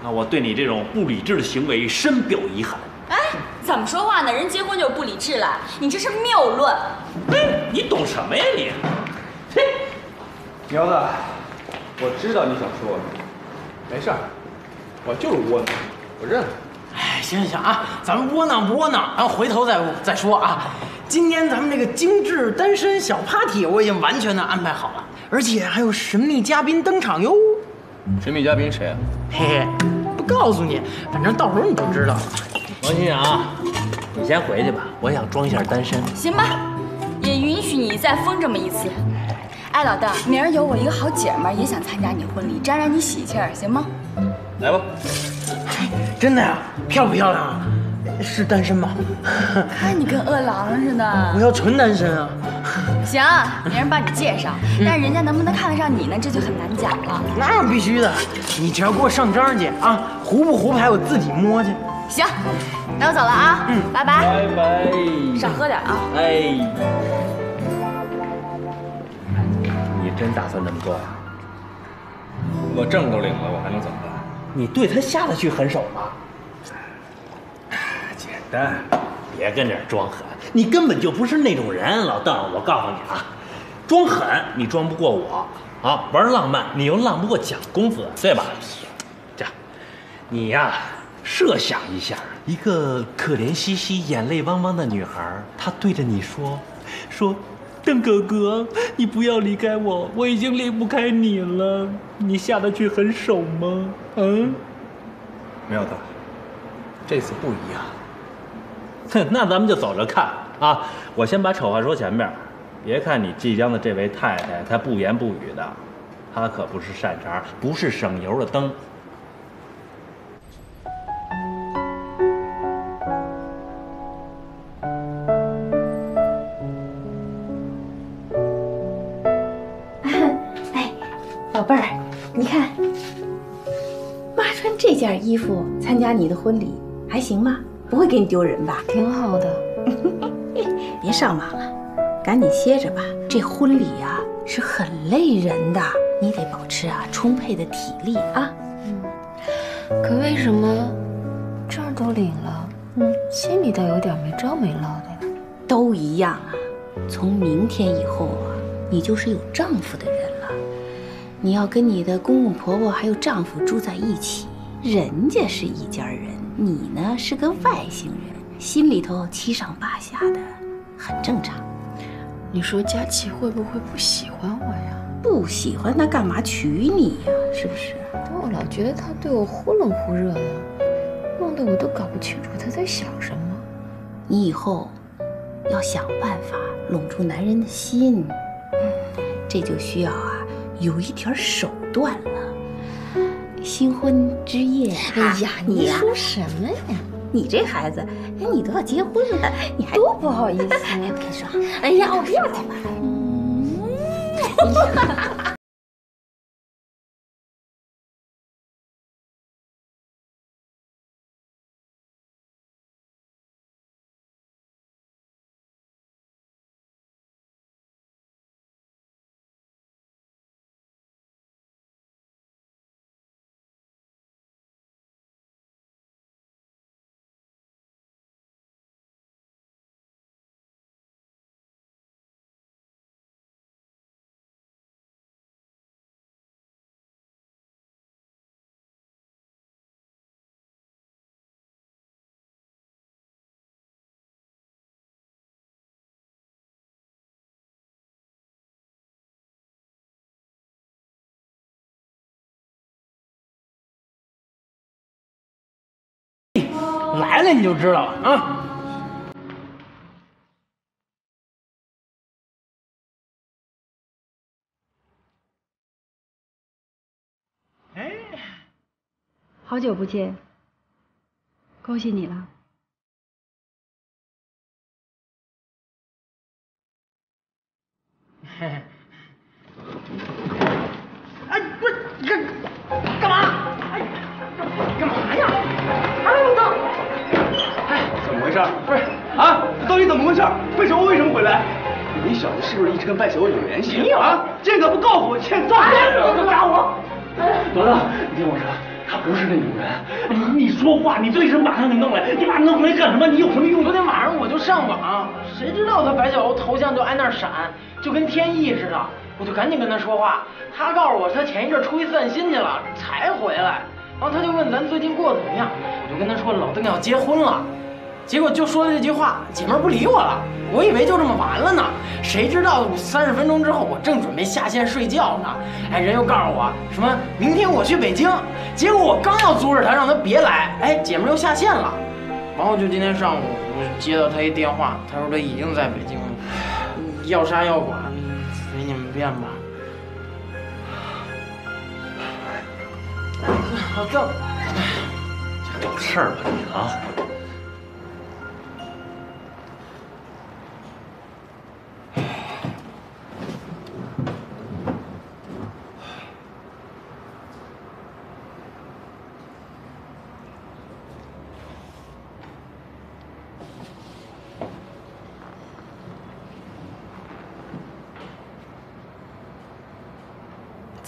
那我对你这种不理智的行为深表遗憾。哎，怎么说话呢？人结婚就不理智了，你这是谬论。哎，你懂什么呀你？嘿，苗子，我知道你想说什么，没事儿，我就是窝囊，我认了。哎，行行行啊，咱们窝囊不窝囊，咱回头再再说啊。 今天咱们这个精致单身小 party 我已经完全的安排好了，而且还有神秘嘉宾登场哟。神秘嘉宾谁啊？嘿嘿，不告诉你，反正到时候你就知道了。王局长，你先回去吧，我想装一下单身。行吧，也允许你再疯这么一次。哎，老邓，明儿有我一个好姐们也想参加你婚礼，沾染你喜气儿，行吗？来吧。哎，真的呀、啊，漂不漂亮啊？ 是单身吗？看你跟饿狼似的。我要纯单身啊！行，别人帮你介绍，但人家能不能看得上你呢，这就很难讲了。那必须的，你只要给我上章去啊！胡不胡牌我自己摸去。行，那我走了啊，嗯，拜拜。拜拜。少喝点啊。哎。真打算这么做呀？我证都领了，我还能怎么办？你对他下得去狠手吗？简单，别跟这儿装狠，你根本就不是那种人，老邓，我告诉你啊，装狠你装不过我啊，玩浪漫你又浪不过蒋公子，对吧？这样，你呀、啊。 设想一下，一个可怜兮兮、眼泪汪汪的女孩，她对着你说：“说，邓哥哥，你不要离开我，我已经离不开你了。你下得去狠手吗？”嗯，妙子，这次不一样。哼，那咱们就走着看啊！我先把丑话说前面，别看你即将的这位太太，她不言不语的，她可不是善茬，不是省油的灯。 这件衣服参加你的婚礼还行吗？不会给你丢人吧？挺好的，别上网了，赶紧歇着吧。这婚礼啊是很累人的，你得保持啊充沛的体力啊。嗯。可为什么证都领了，嗯，心里倒有点没着没落的呀？都一样啊，从明天以后啊，你就是有丈夫的人了，你要跟你的公公婆婆还有丈夫住在一起。 人家是一家人，你呢是个外星人，心里头七上八下的，很正常。你说佳琪会不会不喜欢我呀？不喜欢那干嘛娶你呀？是不是？但我老觉得他对我忽冷忽热的，弄得我都搞不清楚他在想什么。你以后要想办法拢住男人的心，嗯，这就需要啊有一点手段了。 新婚之夜，哎呀，你说什么呀？你这孩子，哎，你都要结婚了，你还多不好意思！哎，别说，哎呀，我不要他了。来了你就知道了啊！哎，好久不见，恭喜你了。哎，不是你干干嘛？哎，干嘛呀？哎，我操！ 怎么回事？不是啊，到底怎么回事？费球为什么回来？你小子是不是一直跟费球有联系？没有啊，这个不告诉我，欠揍！你打我！老大，你听我说，他不是那种人。你说话，你最什么把他给弄来？你把他弄来干什么？你有什么用？昨天晚上我就上网，谁知道他白小楼头像就挨那儿闪，就跟天意似的，我就赶紧跟他说话。他告诉我，他前一阵出去散心去了，才回来。然后他就问咱最近过得怎么样，我就跟他说老邓要结婚了。 结果就说了这句话，姐妹不理我了，我以为就这么完了呢。谁知道三十分钟之后，我正准备下线睡觉呢，哎，人又告诉我什么明天我去北京。结果我刚要阻止他，让他别来，哎，姐妹又下线了。然后就今天上午，我接到他一电话，他说他已经在北京了，要杀要剐，随你们便吧。老邓，懂事吧你啊？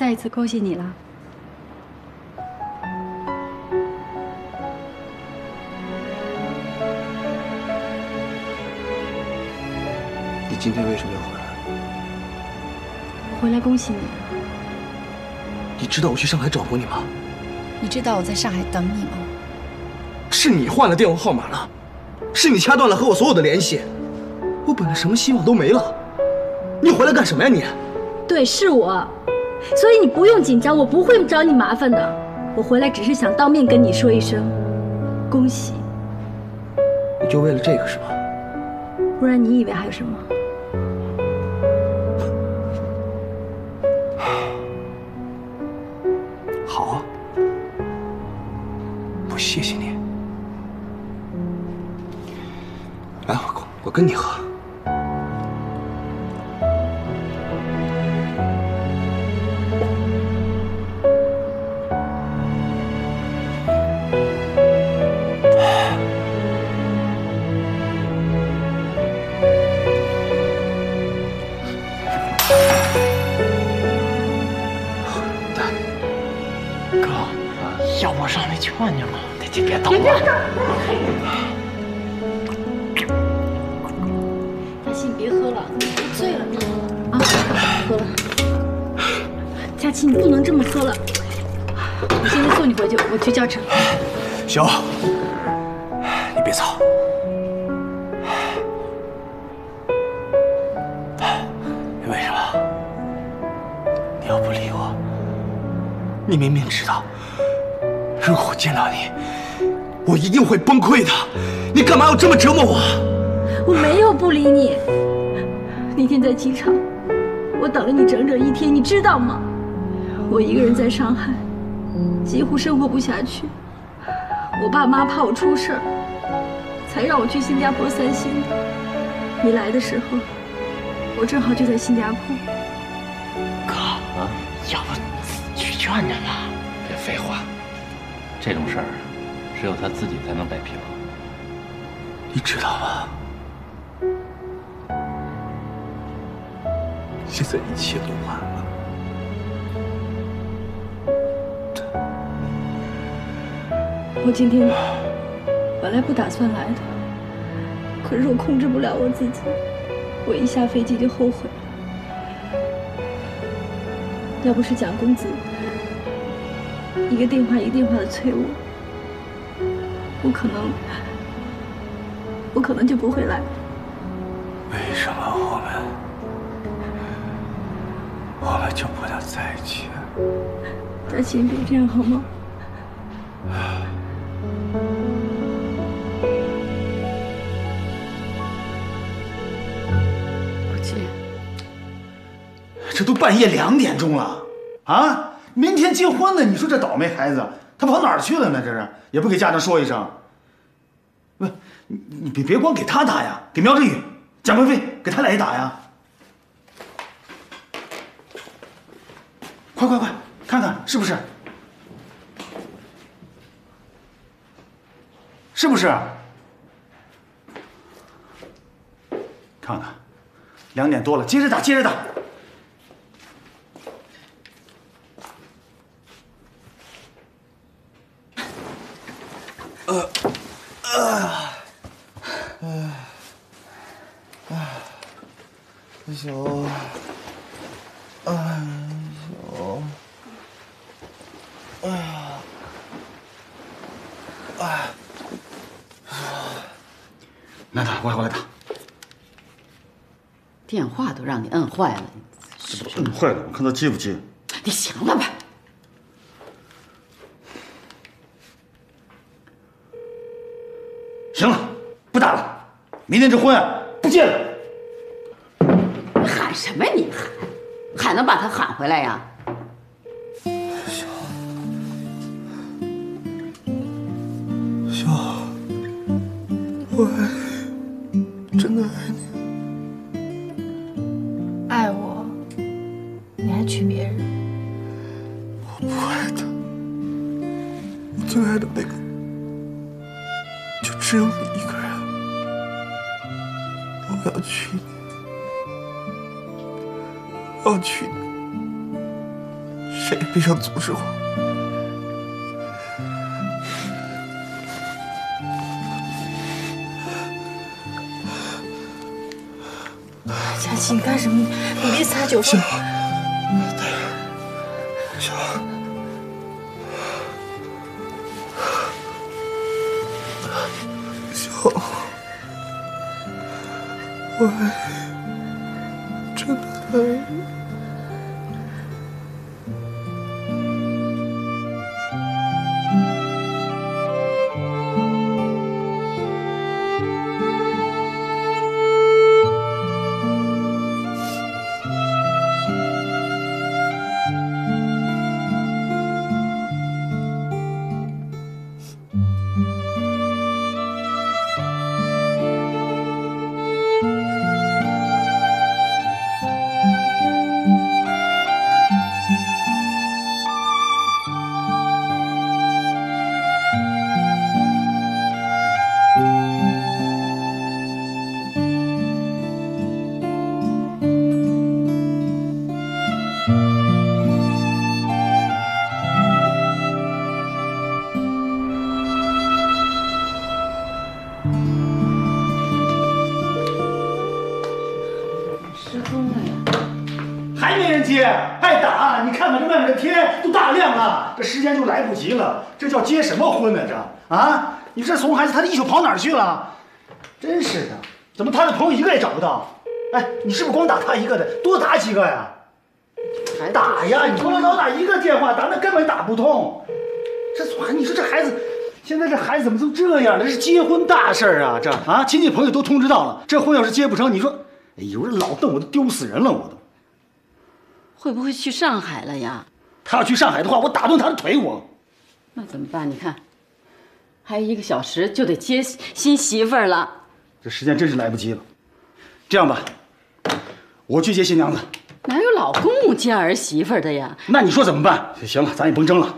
再一次恭喜你了。 你今天为什么要回来？我回来恭喜你。你知道我去上海找过你吗？你知道我在上海等你吗？是你换了电话号码了，是你掐断了和我所有的联系，我本来什么希望都没了，你回来干什么呀你？对，是我，所以你不用紧张，我不会找你麻烦的。我回来只是想当面跟你说一声，恭喜。你就为了这个是吧？不然你以为还有什么？ 好啊，我谢谢你。来，我我跟你喝。换你了，你别动我！大庆，别喝了，你喝醉了啊！喝了，佳琪，你不能这么喝了。我现在送你回去，我去叫车。小，你别吵。为什么？你要不理我，你明明知道。 如果我见到你，我一定会崩溃的。你干嘛要这么折磨我？我没有不理你。那天在机场，我等了你整整一天，你知道吗？我一个人在上海，几乎生活不下去。我爸妈怕我出事儿，才让我去新加坡散心的。你来的时候，我正好就在新加坡。哥，要不去劝劝吧？别废话。 这种事儿，只有他自己才能摆平。你知道吗？现在一切都晚了。我今天本来不打算来的，可是我控制不了我自己，我一下飞机就后悔了。要不是蒋公子。 一个电话一个电话的催我，我可能，我可能就不会来。为什么我们，我们就不能在一起？佳琪，你别这样好吗？不去。这都半夜两点钟了，啊？ 明天结婚呢，你说这倒霉孩子，他跑哪儿去了呢？这是也不给家长说一声。不，你你别别光给他打呀，给苗振宇、蒋贵妃，给他俩也打呀！快快快，看看是不是？是不是？看看，两点多了，接着打，接着打。 呃，啊，哎，哎，一宿，哎，一宿，哎呀，哎，来打，过来，过来打。电话都让你摁坏了，摁坏了，我看他接不接。你行了吧？ 行了，不打了，明天这婚啊不结了。喊什么？你喊，喊能把他喊回来呀？秀，秀，我爱，真的爱你。爱我，你还娶别人？我不爱他，我最爱的那个。 只有你一个人，我要娶你，我要娶你，谁也别想阻止我。 佳琪，你干什么？你别撒酒疯！小王，小王，我爱你，真的爱你。 时间就来不及了，这叫结什么婚呢？这啊，你这怂孩子，他的艺术跑哪儿去了？真是的，怎么他的朋友一个也找不到？哎，你是不是光打他一个的？多打几个呀！打呀！你光老打一个电话，打那根本打不通。这怂孩子，你说这孩子，现在这孩子怎么都这样了？这是结婚大事儿啊！这啊，亲戚朋友都通知到了，这婚要是结不成，你说，哎呦，这老邓我都丢死人了，我都。会不会去上海了呀？ 他要去上海的话，我打断他的腿我！我那怎么办？你看，还有一个小时就得接新媳妇儿了，这时间真是来不及了。这样吧，我去接新娘子。哪有老公公接儿媳妇的呀？那你说怎么办？行了，咱也甭争了，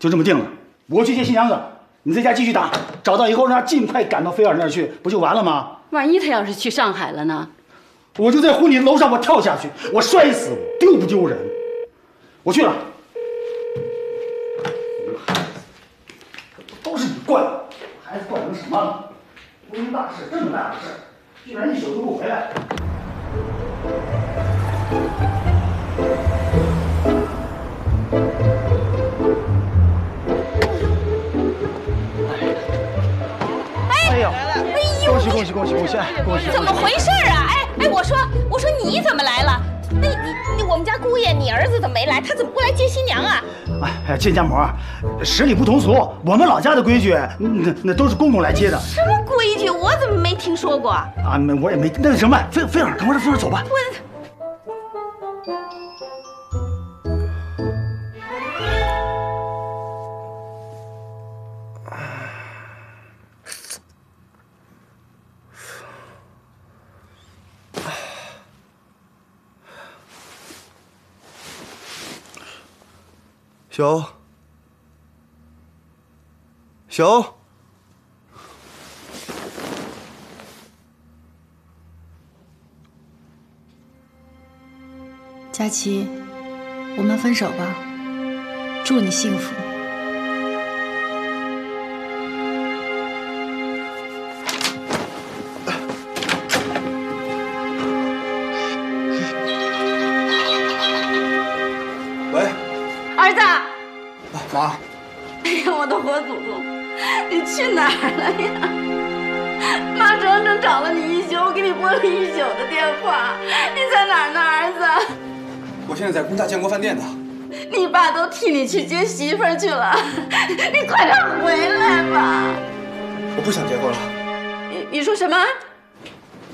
就这么定了。我去接新娘子，你在家继续打，找到以后让他尽快赶到菲尔那儿去，不就完了吗？万一他要是去上海了呢？我就在婚礼楼上，我跳下去，我摔死我，丢不丢人？我去了。 都是你惯的，孩子惯成什么了？婚姻大事这么大的事，居然一宿都不回来。哎呦！哎呦！恭喜恭喜恭喜恭喜！恭喜！怎么回事啊？哎哎，我说我说你怎么来了？那你你我们家姑爷，你儿子怎么没来？他怎么不来接新娘啊？ 哎，亲家母，十里不同俗，我们老家的规矩，那那都是公公来接的。什么规矩？我怎么没听说过？啊，没，我也没。那什么，菲菲尔，赶快让菲尔走吧。我。 小欧，小欧，佳琪，我们分手吧，祝你幸福。喂，儿子。 妈！哎呀，我的活祖宗，你去哪儿了呀？妈整整找了你一宿，我给你拨了一宿的电话，你在哪儿呢，儿子？我现在在工大建国饭店呢。你爸都替你去接媳妇儿去了，你快点回来吧。我不想结婚了。你你说什么？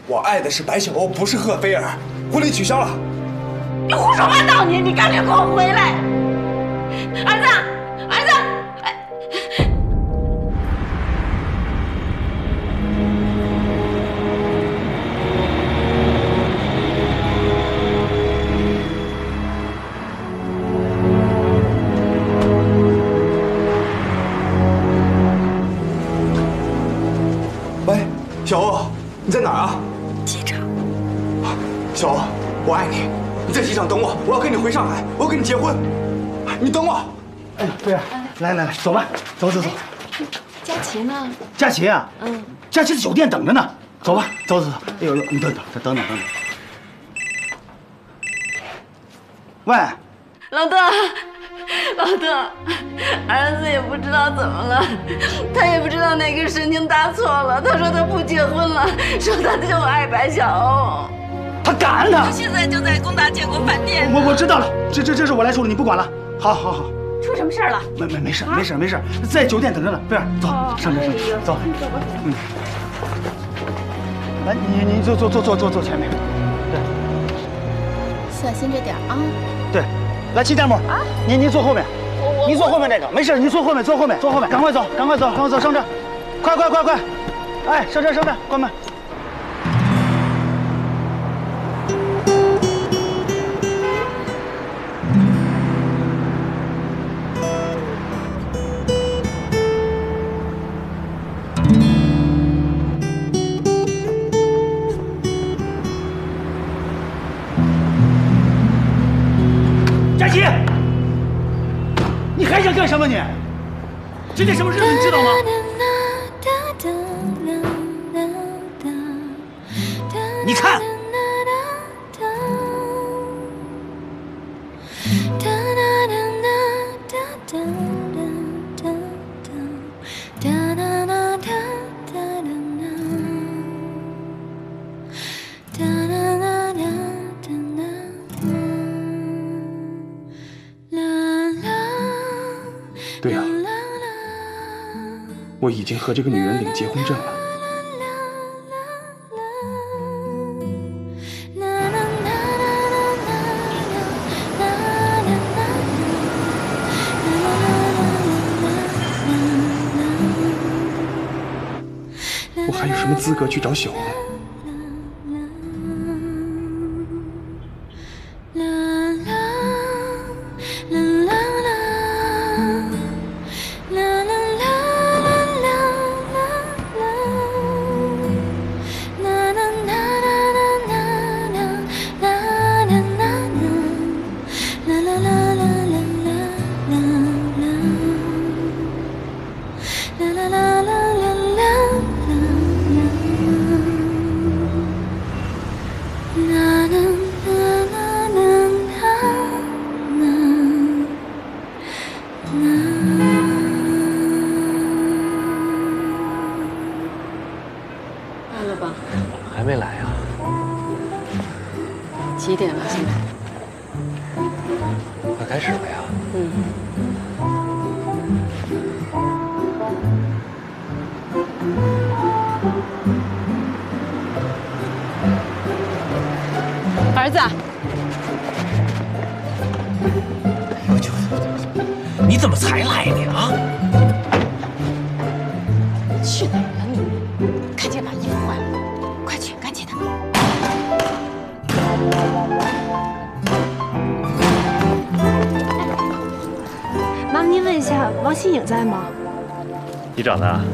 我爱的是白小欧，不是赫菲尔。婚礼取消了。你胡说八道！你你赶紧给我回来，儿子。 儿子，哎，喂，小欧，你在哪儿啊？机场。小欧，我爱你，你在机场等我，我要跟你回上海，我要跟你结婚。你等我。哎，对呀，来来来，走吧，走走走。佳琪呢？佳琪啊，嗯，佳琪在酒店等着呢。走吧，走走走。哎呦呦，你等等等等等等。喂，老大，老大，儿子也不知道怎么了，他也不知道哪根神经搭错了。他说他不结婚了，说他就爱白小欧。 他敢他！我现在就在工大建国饭店。我我知道了，这这这事我来处理，你不管了。好，好，好。出什么事了？没没没事，没事没事，在酒店等着呢。菲儿，走，上车上车，走。走吧。嗯。来，你你坐坐坐坐坐坐前面。对。小心着点啊。对。来，七点木啊，您您坐后面。我我。您坐后面这个，没事，您坐后面，坐后面，坐后面，赶快走，赶快走，赶快走，上车，快快快快，哎，上车上车，关门。 什么你？这件什么事你知道吗？你看，对呀，我已经和这个女人领结婚证了。我还有什么资格去找小欧？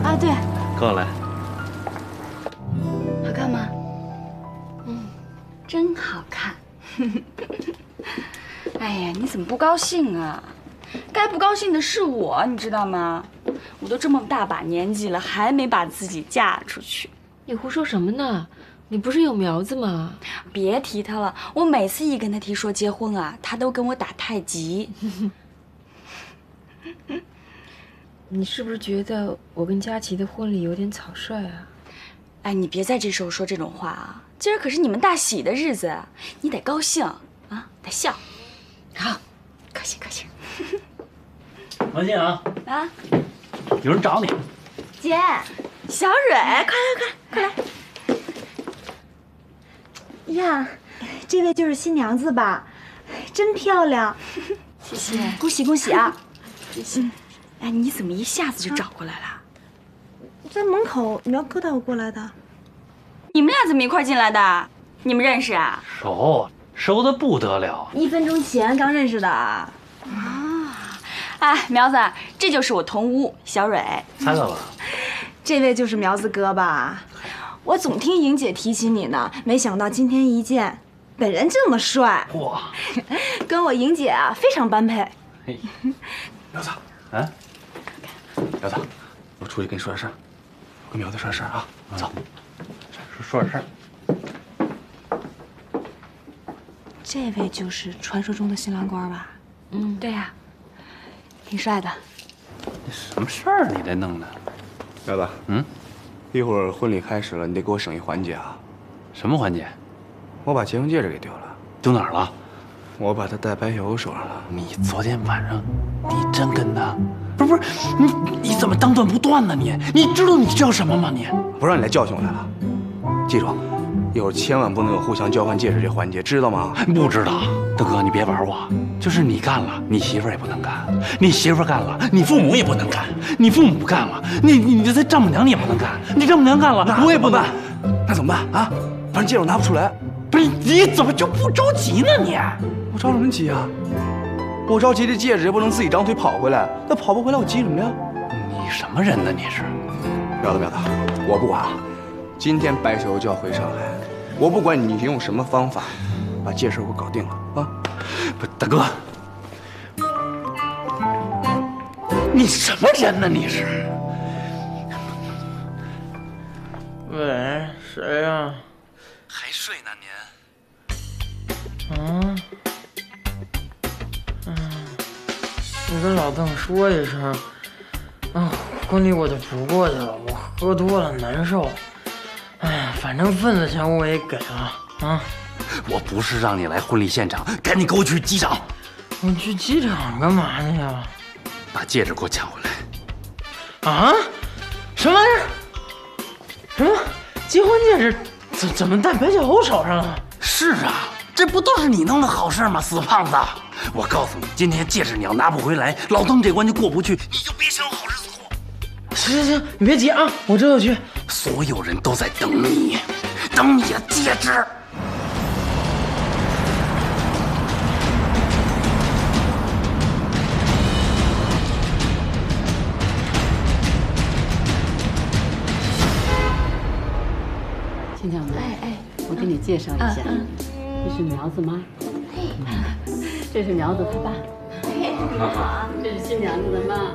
啊，对，跟我来。好看吗？嗯，真好看。哎呀，你怎么不高兴啊？该不高兴的是我，你知道吗？我都这么大把年纪了，还没把自己嫁出去。你胡说什么呢？你不是有苗子吗？别提他了，我每次一跟他提说结婚啊，他都跟我打太极。你是不是觉得我跟佳琪的婚礼有点草率啊？哎，你别在这时候说这种话啊！今儿可是你们大喜的日子，你得高兴啊，得笑。好，高兴高兴。王静啊啊！有人找你。姐，小蕊，快快快，快来！呀，这位就是新娘子吧？真漂亮。谢谢，恭喜恭喜啊！谢谢。 哎，你怎么一下子就找过来了？啊、在门口苗哥带我过来的。你们俩怎么一块进来的？你们认识啊？熟，熟的不得了。一分钟前刚认识的啊。啊，哎，苗子，这就是我同屋小蕊。猜到了。这位就是苗子哥吧？我总听莹姐提起你呢，没想到今天一见，本人这么帅。哇，跟我莹姐啊非常般配。嘿，苗子，啊，苗子，我出去跟你说点事儿，我跟苗子说点事儿啊，走，说说点事儿。这位就是传说中的新郎官吧？嗯，对呀、啊，挺帅的。这什么事儿你这弄的？苗子，嗯，一会儿婚礼开始了，你得给我省一环节啊。什么环节？我把结婚戒指给丢了。丢哪儿了？ 我把它戴白友手上了。你昨天晚上，你真跟他？不是不是，你你怎么当断不断呢？你你知道你叫什么吗？你不让你来教训我来了。记住，一会儿千万不能有互相交换戒指这环节，知道吗？不知道，大哥你别玩我。就是你干了，你媳妇儿也不能干；你媳妇儿干了，你父母也不能干；你父母干了，你你这丈母娘你也不能干；你丈母娘干了，我也不能。那怎么办啊？反正戒指我拿不出来。不是你怎么就不着急呢？你？ 我着什么急啊！我着急，这戒指也不能自己张腿跑回来。那跑不回来，我急什么呀？你什么人呢？你是？苗子，苗子，我不管。今天白手就要回上海，我不管你用什么方法，把这事给我搞定了啊！不，大哥，你什么人呢？你是？喂，谁呀？还睡呢您？嗯。 你跟老邓说一声，啊，婚礼我就不过去了，我喝多了难受。哎呀，反正份子钱我也给了啊。我不是让你来婚礼现场，赶紧给我去机场。我去机场干嘛去呀？把戒指给我抢回来。啊？什么玩意儿？什么？结婚戒指怎怎么戴白小猴手上了？是啊，这不都是你弄的好事吗，死胖子！ 我告诉你，今天戒指你要拿不回来，老邓这关就过不去，你就别想有好日子过。行行行，你别急啊，我这就去。所有人都在等你，等你的戒指。亲家母，哎哎，我给你介绍一下，这是苗子妈。 这是苗子他爸，哎，你好啊！这是新娘子的妈，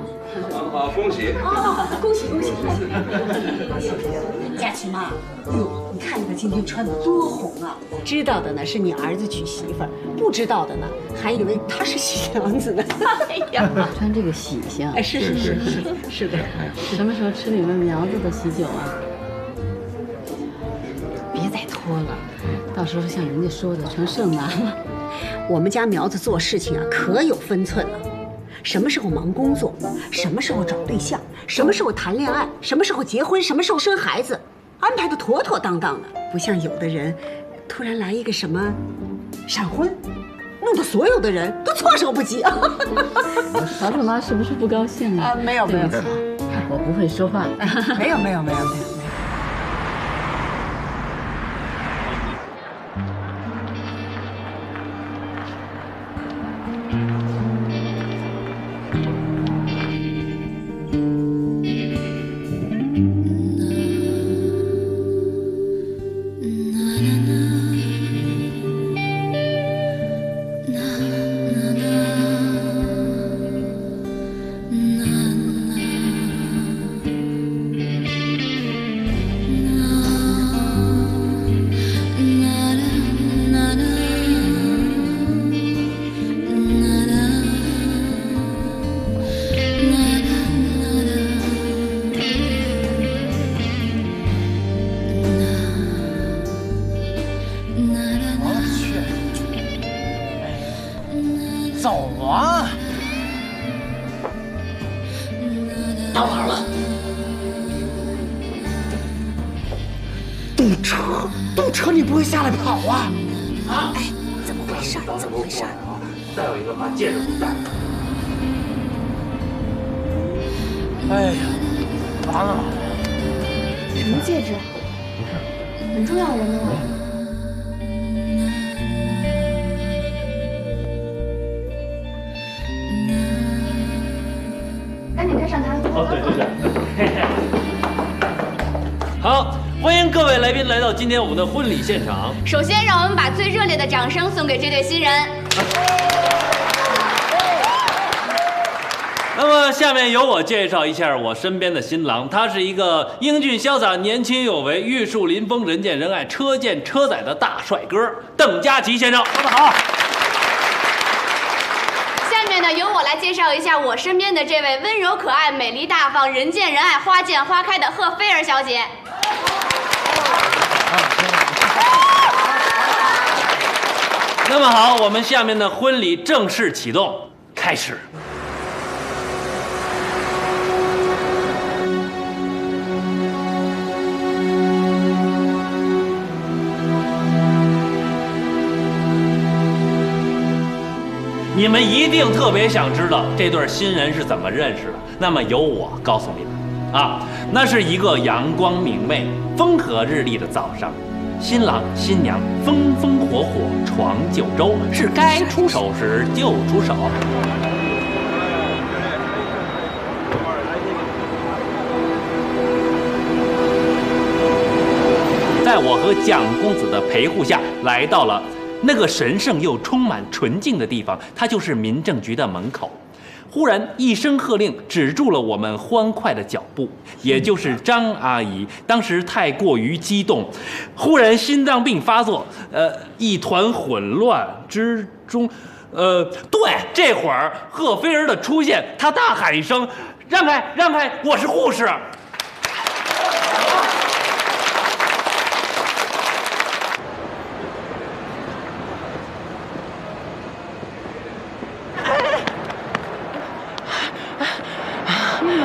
好，恭喜！哦，恭喜恭喜恭喜！佳琪妈，哟，你看你们今天穿的多红啊！知道的呢是你儿子娶媳妇儿，不知道的呢还以为她是新娘子呢。哎呀，穿这个喜庆！哎，是是是是是的。什么时候吃你们苗子的喜酒啊？别再拖了，到时候像人家说的成剩男了。 我们家苗子做事情啊，可有分寸了。什么时候忙工作，什么时候找对象，什么时候谈恋爱，什么时候结婚，什么时候生孩子，安排的妥妥当当的。不像有的人，突然来一个什么闪婚，弄得所有的人都措手不及啊！老子妈是不是不高兴啊？啊，没有没有，我不会说话。没有没有没有没有。 今天我们的婚礼现场，首先让我们把最热烈的掌声送给这对新人。那么下面由我介绍一下我身边的新郎，他是一个英俊潇洒、年轻有为、玉树临风、人见人爱、车见车载的大帅哥邓家祺先生，说得好。下面呢，由我来介绍一下我身边的这位温柔可爱、美丽大方、人见人爱、花见花开的赫菲尔小姐。 那么好，我们下面的婚礼正式启动，开始。你们一定特别想知道这对新人是怎么认识的，那么由我告诉你们啊，那是一个阳光明媚、风和日丽的早上。 新郎新娘风风火火闯九州，是该出手时就出手。在我和蒋公子的陪护下，来到了那个神圣又充满纯净的地方，它就是民政局的门口。 忽然一声喝令，止住了我们欢快的脚步，也就是张阿姨。当时太过于激动，忽然心脏病发作，呃，一团混乱之中，呃，对，这会儿赫菲尔的出现，她大喊一声：“让开，让开，我是护士。”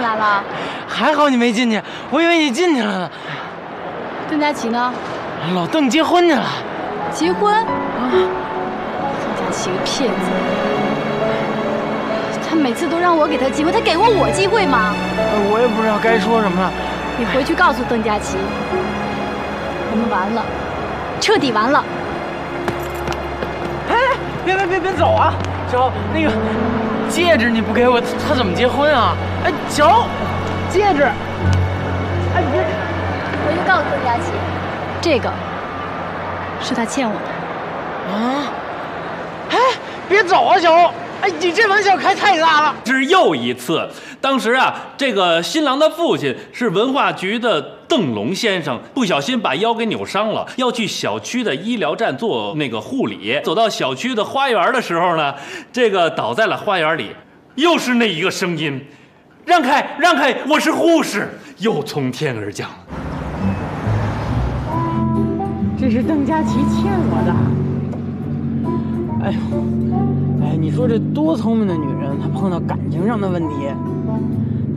来了，还好你没进去，我以为你进去了呢。邓家祺呢？老邓结婚去了。结婚？啊！邓家祺个骗子，他每次都让我给他机会，他给过我机会吗？我也不知道该说什么了。你回去告诉邓家祺，我们完了，彻底完了。哎，别别别别走啊，小欧，那个。 戒指你不给我，他怎么结婚啊？哎，小欧，戒指，哎，别，我就告诉邓家祺，这个是他欠我的。啊！哎，别走啊，小欧！哎，你这玩笑开太大了。是又一次，当时啊，这个新郎的父亲是文化局的邓龙先生，不小心把腰给扭伤了，要去小区的医疗站做那个护理。走到小区的花园的时候呢，这个倒在了花园里，又是那一个声音：“让开，让开，我是护士。”又从天而降。这是邓家祺欠我的。哎呦！ 哎，你说这多聪明的女人，她碰到感情上的问题，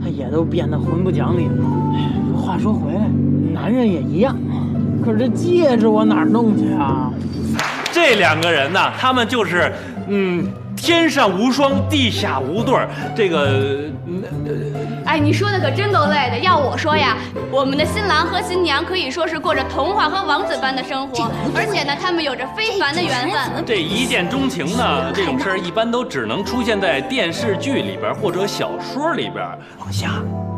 她也都变得魂不讲理了。哎，话说回来，男人也一样。可是这戒指我哪儿弄去啊？这两个人呢、啊，他们就是，嗯，天上无双，地下无对儿。这个，呃，哎，你说的可真够累的。要我说呀，我们的新郎和新娘可以说是过着童话和王子般的生活，而且呢，他们有着非凡的缘分。这一见钟情呢，这种事儿一般都只能出现在电视剧里边或者小说里边。往下，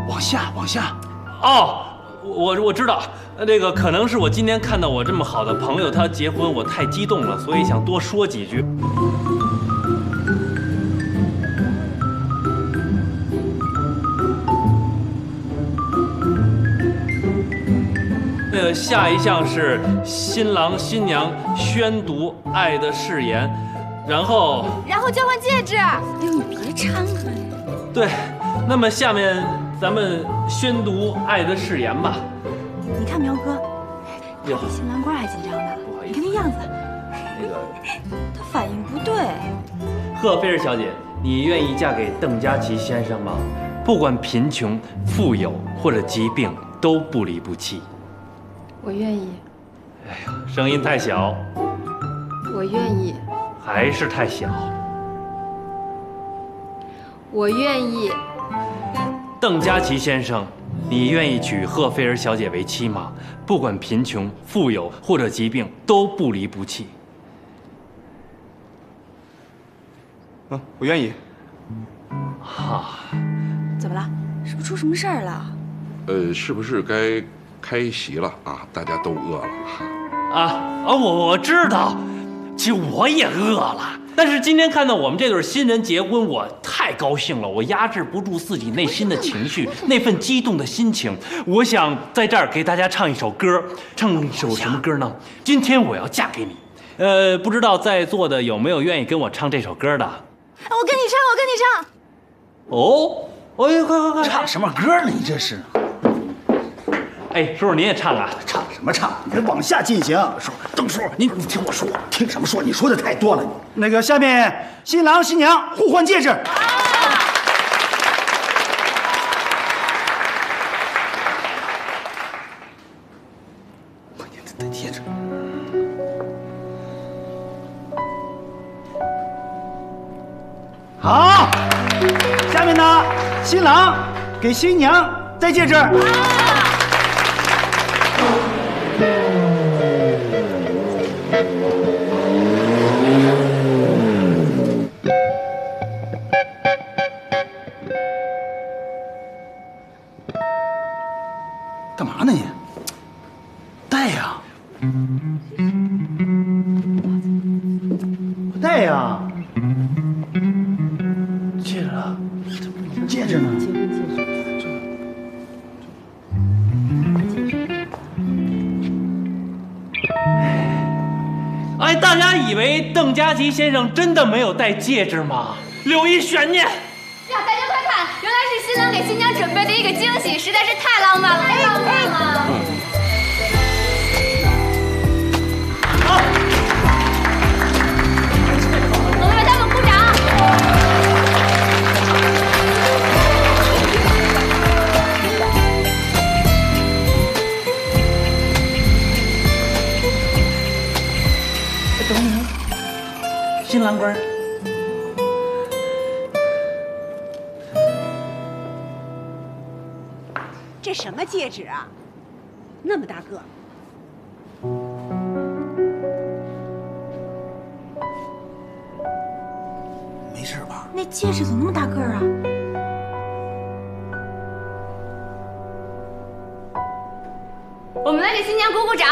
往下，往下。哦。 我我知道，那个可能是我今天看到我这么好的朋友他结婚，我太激动了，所以想多说几句。那个下一项是新郎新娘宣读爱的誓言，然后然后交换戒指。哎呦，你别掺和呀。对，那么下面。 咱们宣读爱的誓言吧。你看苗哥，他比新郎官还紧张呢。你看那样子，那个他反应不对。赫菲尔小姐，你愿意嫁给邓家祺先生吗？不管贫穷、富有或者疾病，都不离不弃。我愿意。哎呀，声音太小。我愿意。还是太小。我愿意。 邓家祺先生，你愿意娶赫菲尔小姐为妻吗？不管贫穷、富有或者疾病，都不离不弃。嗯，我愿意。啊，怎么了？是不是出什么事儿了？呃，是不是该开席了啊？大家都饿了。啊啊，我我知道，其实我也饿了。但是今天看到我们这对新人结婚，我太高兴了，我压制不住自己内心的情绪，那份激动的心情。我想在这儿给大家唱一首歌，唱一首什么歌呢？今天我要嫁给你。呃，不知道在座的有没有愿意跟我唱这首歌的？我跟你唱，我跟你唱。哦，哎，快快快！唱什么歌呢？你这是？哎，叔叔您也唱啊？唱什么唱？你得往下进行。叔，邓叔，您你听我说，听什么说？你说的太多了。那个，下面新郎新娘互换戒指。啊、我念的戴戒指。好，下面呢，新郎给新娘戴戒指。啊 干嘛呢你？戴呀！我戴呀！戒指啊！戒指呢？哎，大家以为邓家祺先生真的没有戴戒指吗？留一悬念。 新郎给新娘准备的一个惊喜，实在是太浪漫了，太浪漫了！好，我们为他们鼓掌。等等，新郎官。 什么戒指啊，那么大个！没事吧？那戒指怎么那么大个啊？我们来给新娘鼓鼓掌。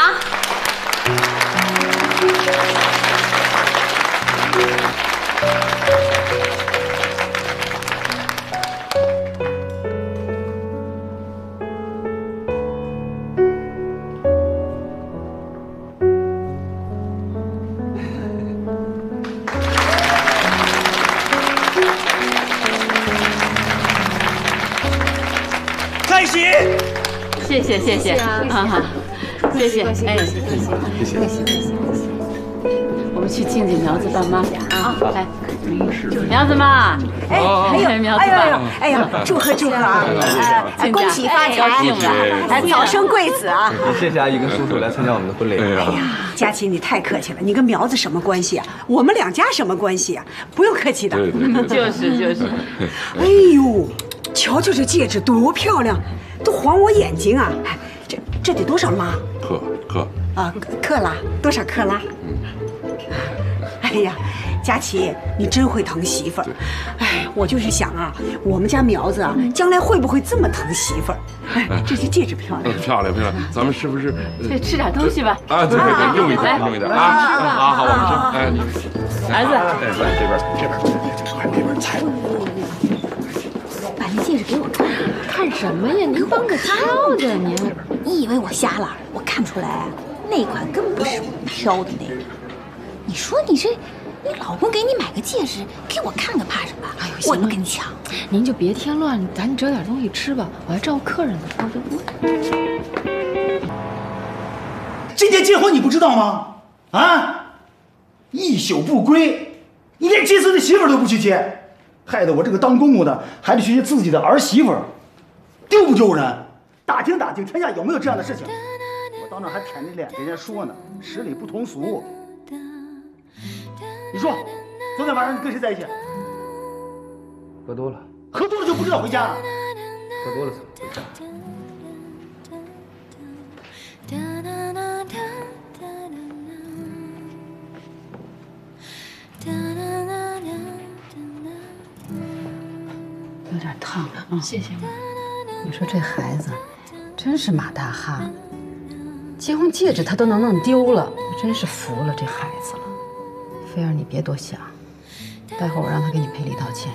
谢谢谢谢啊，谢谢哎，谢谢谢谢谢谢，我们去敬敬苗子爸妈啊，来，苗子妈，哎，还有苗子爸，哎呀，祝贺祝贺啊，恭喜发财，早生贵子啊！谢谢阿姨跟叔叔来参加我们的婚礼。哎呀，佳琪你太客气了，你跟苗子什么关系啊？我们两家什么关系啊？不用客气的，就是就是。哎呦，瞧瞧这戒指多漂亮！ 都晃我眼睛啊！这这得多少拉？克克啊，克拉多少克拉？哎呀，佳琪，你真会疼媳妇儿。哎，我就是想啊，我们家苗子啊，将来会不会这么疼媳妇儿？哎，这些戒指漂亮，漂亮漂亮。咱们是不是再吃点东西吧？啊，对对对，用一点用一点啊！啊，好，我们吃。哎，儿子，来这边，这边，这边，这边，菜。 把那戒指给我看，看什么呀？您帮个挑的您，你以为我瞎了？我看不出来，那款根本不是我挑的那个。你说你这，你老公给你买个戒指，给我看看怕什么？哎呦，我不跟你抢，您就别添乱了，咱折点东西吃吧，我还照顾客人呢。今天结婚你不知道吗？啊，一宿不归，你连接自己的媳妇都不去接。 害得我这个当公公的还得去接自己的儿媳妇，丢不丢人？打听打听天下有没有这样的事情。我到那还舔着脸给人家说呢，十里不同俗。你说，昨天晚上你跟谁在一起？喝多了。喝多了就不知道回家了。喝多了怎么回家？ 有点烫了啊！谢谢你。你说这孩子真是马大哈，结婚戒指他都能弄丢了，我真是服了这孩子了。菲儿，你别多想，待会儿我让他给你赔礼道歉。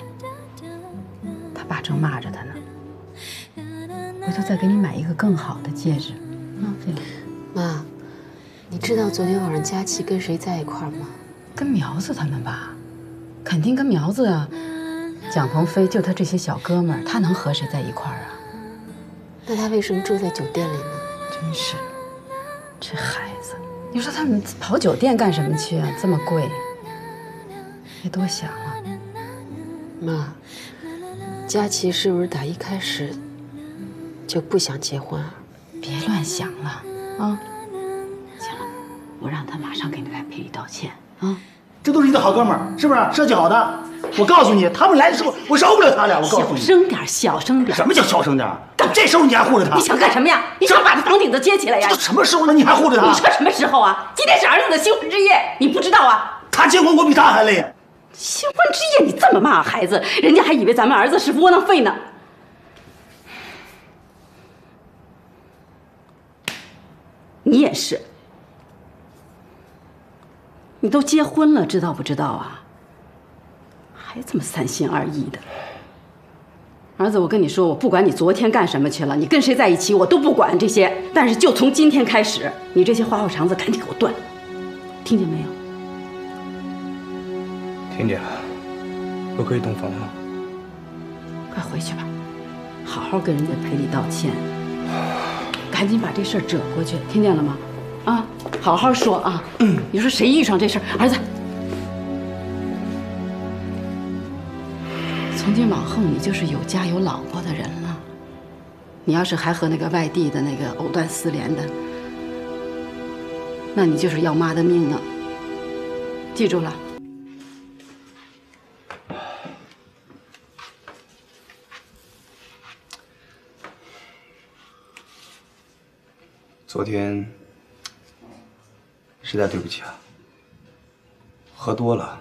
他爸正骂着他呢，回头再给你买一个更好的戒指。嗯，这样。妈，你知道昨天晚上佳琪跟谁在一块儿吗？跟苗子他们吧，肯定跟苗子啊。蒋鹏飞就他这些小哥们儿，他能和谁在一块儿啊？那他为什么住在酒店里呢？真是，这孩子，你说他们跑酒店干什么去啊？这么贵。 别多想了，妈。佳琪是不是打一开始就不想结婚啊？别乱想了啊！行了，我让他马上给你来赔礼道歉啊！这都是你的好哥们儿，是不是设计好的？我告诉你，他们来的时候我饶不了他俩。我告诉你，小声点，小声点。什么叫小声点？这时候你还护着他？你想干什么呀？你想把他房顶子接起来呀？这都什么时候了，你还护着他？你说什么时候啊？今天是儿子的新婚之夜，你不知道啊？他结婚，我比他还累。 新婚之夜，你这么骂孩子，人家还以为咱们儿子是窝囊废呢。你也是，你都结婚了，知道不知道啊？还这么三心二意的。儿子，我跟你说，我不管你昨天干什么去了，你跟谁在一起，我都不管这些。但是就从今天开始，你这些花花肠子赶紧给我断了，听见没有？ 婷姐，我可以洞房吗？快回去吧，好好跟人家赔礼道歉，赶紧把这事儿折过去，听见了吗？啊，好好说啊！嗯，你说谁遇上这事儿，儿子，从今往后你就是有家有老婆的人了。你要是还和那个外地的那个藕断丝连的，那你就是要妈的命呢。记住了。 昨天实在对不起啊，喝多了，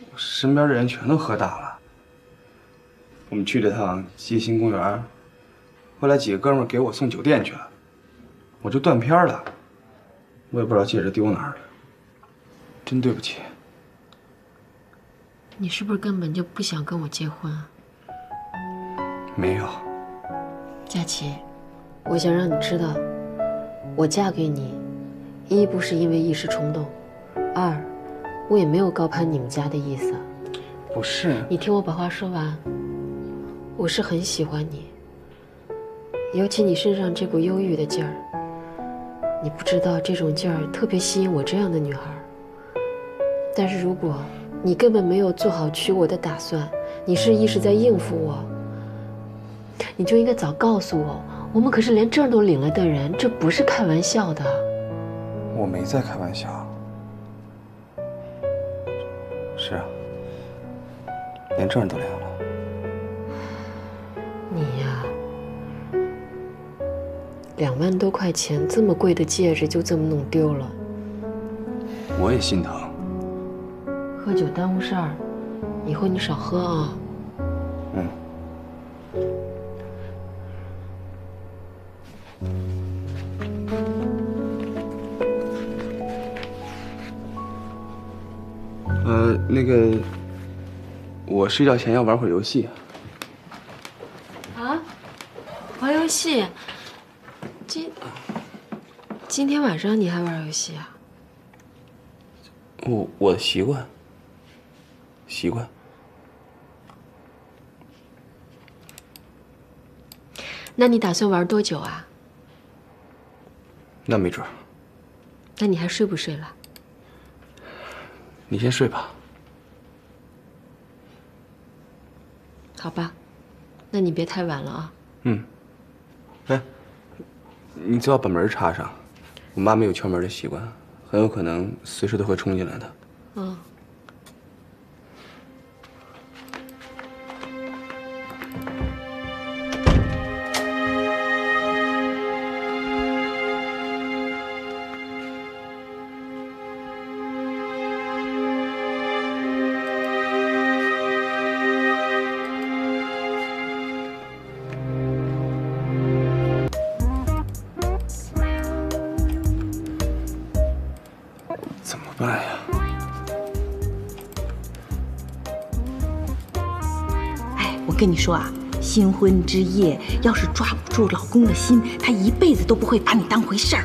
我身边的人全都喝大了。我们去了趟街心公园，后来几个哥们给我送酒店去了，我就断片了，我也不知道戒指丢哪儿了，真对不起。你是不是根本就不想跟我结婚啊？没有，佳琪，我想让你知道。 我嫁给你，一不是因为一时冲动，二，我也没有高攀你们家的意思。不是，你听我把话说完。我是很喜欢你，尤其你身上这股忧郁的劲儿。你不知道这种劲儿特别吸引我这样的女孩。但是如果你根本没有做好娶我的打算，你是一是在应付我，你就应该早告诉我。 我们可是连证都领了的人，这不是开玩笑的。我没在开玩笑。是啊，连证都领了。你呀，两万多块钱这么贵的戒指就这么弄丢了，我也心疼。喝酒耽误事儿，以后你少喝啊。嗯。 呃，那个，我睡觉前要玩会儿游戏。啊，玩游戏？今今天晚上你还玩游戏啊？我我的习惯，习惯。那你打算玩多久啊？ 那没准儿。那你还睡不睡了？你先睡吧。好吧，那你别太晚了啊。嗯。哎，你最好把门插上。我妈没有敲门的习惯，很有可能随时都会冲进来的。嗯。跟你说啊，新婚之夜要是抓不住老公的心，他一辈子都不会把你当回事儿。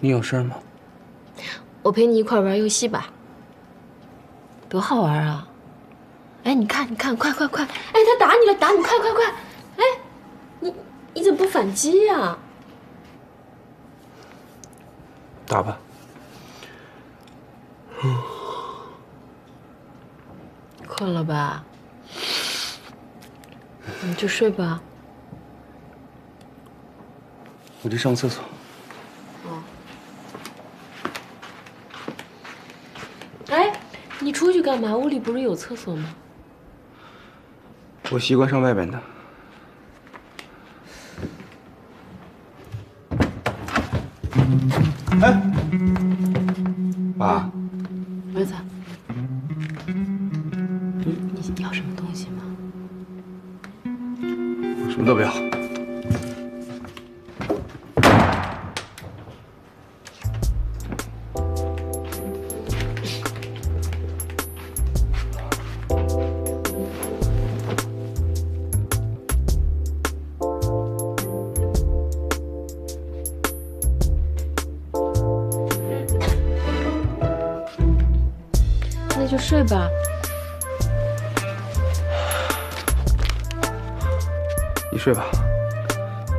你有事吗？我陪你一块玩游戏吧，多好玩啊！哎，你看，你看，快快快！哎，他打你了，打你！快快快！哎，你你怎么不反击呀？打吧。困了吧？你就睡吧。我去上厕所。 你出去干嘛？屋里不是有厕所吗？我习惯上外边的。哎，爸，儿子，你要什么东西吗？我什么都不要。 睡吧，你睡吧。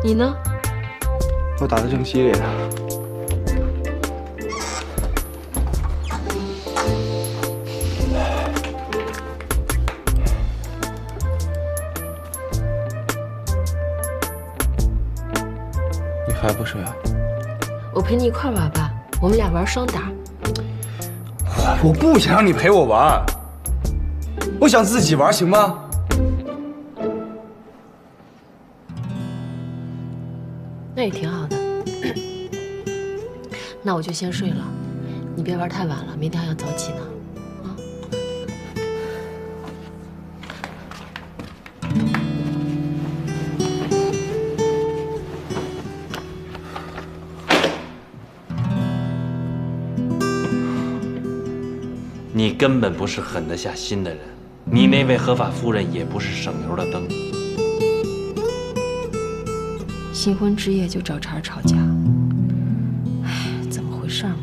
你呢？我打得正激烈呢。 你还不睡啊？我陪你一块玩吧，我们俩玩双打。 我不想让你陪我玩，我想自己玩，行吗？那也挺好的。那我就先睡了，你别玩太晚了，明天还要早起呢。 你根本不是狠得下心的人。你那位合法夫人也不是省油的灯。新婚之夜就找茬吵架，哎，怎么回事嘛？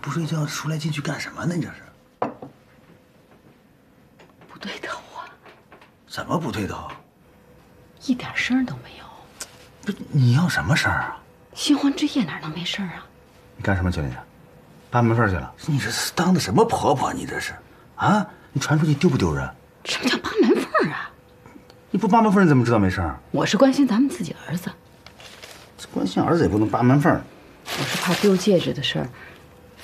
不睡觉出来进去干什么呢？你这是不对头啊！怎么不对头？一点声儿都没有。不是你要什么声儿啊？新婚之夜哪能没事儿啊？你干什么去了？扒门缝去了？你这是当的什么婆婆？你这是啊？你传出去丢不丢人？什么叫扒门缝啊？你不扒门缝怎么知道没事儿？我是关心咱们自己儿子。关心儿子也不能扒门缝。我是怕丢戒指的事儿。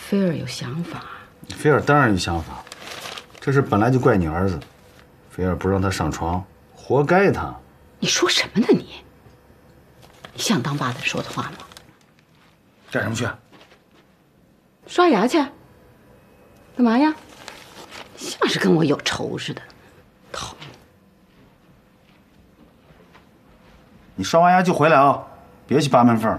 菲儿有想法，菲儿当然有想法，这事本来就怪你儿子，菲儿不让他上床，活该他。你说什么呢你？你像当爸的说的话吗？干什么去？刷牙去。干嘛呀？像是跟我有仇似的，讨厌！你刷完牙就回来啊、哦，别去扒门缝。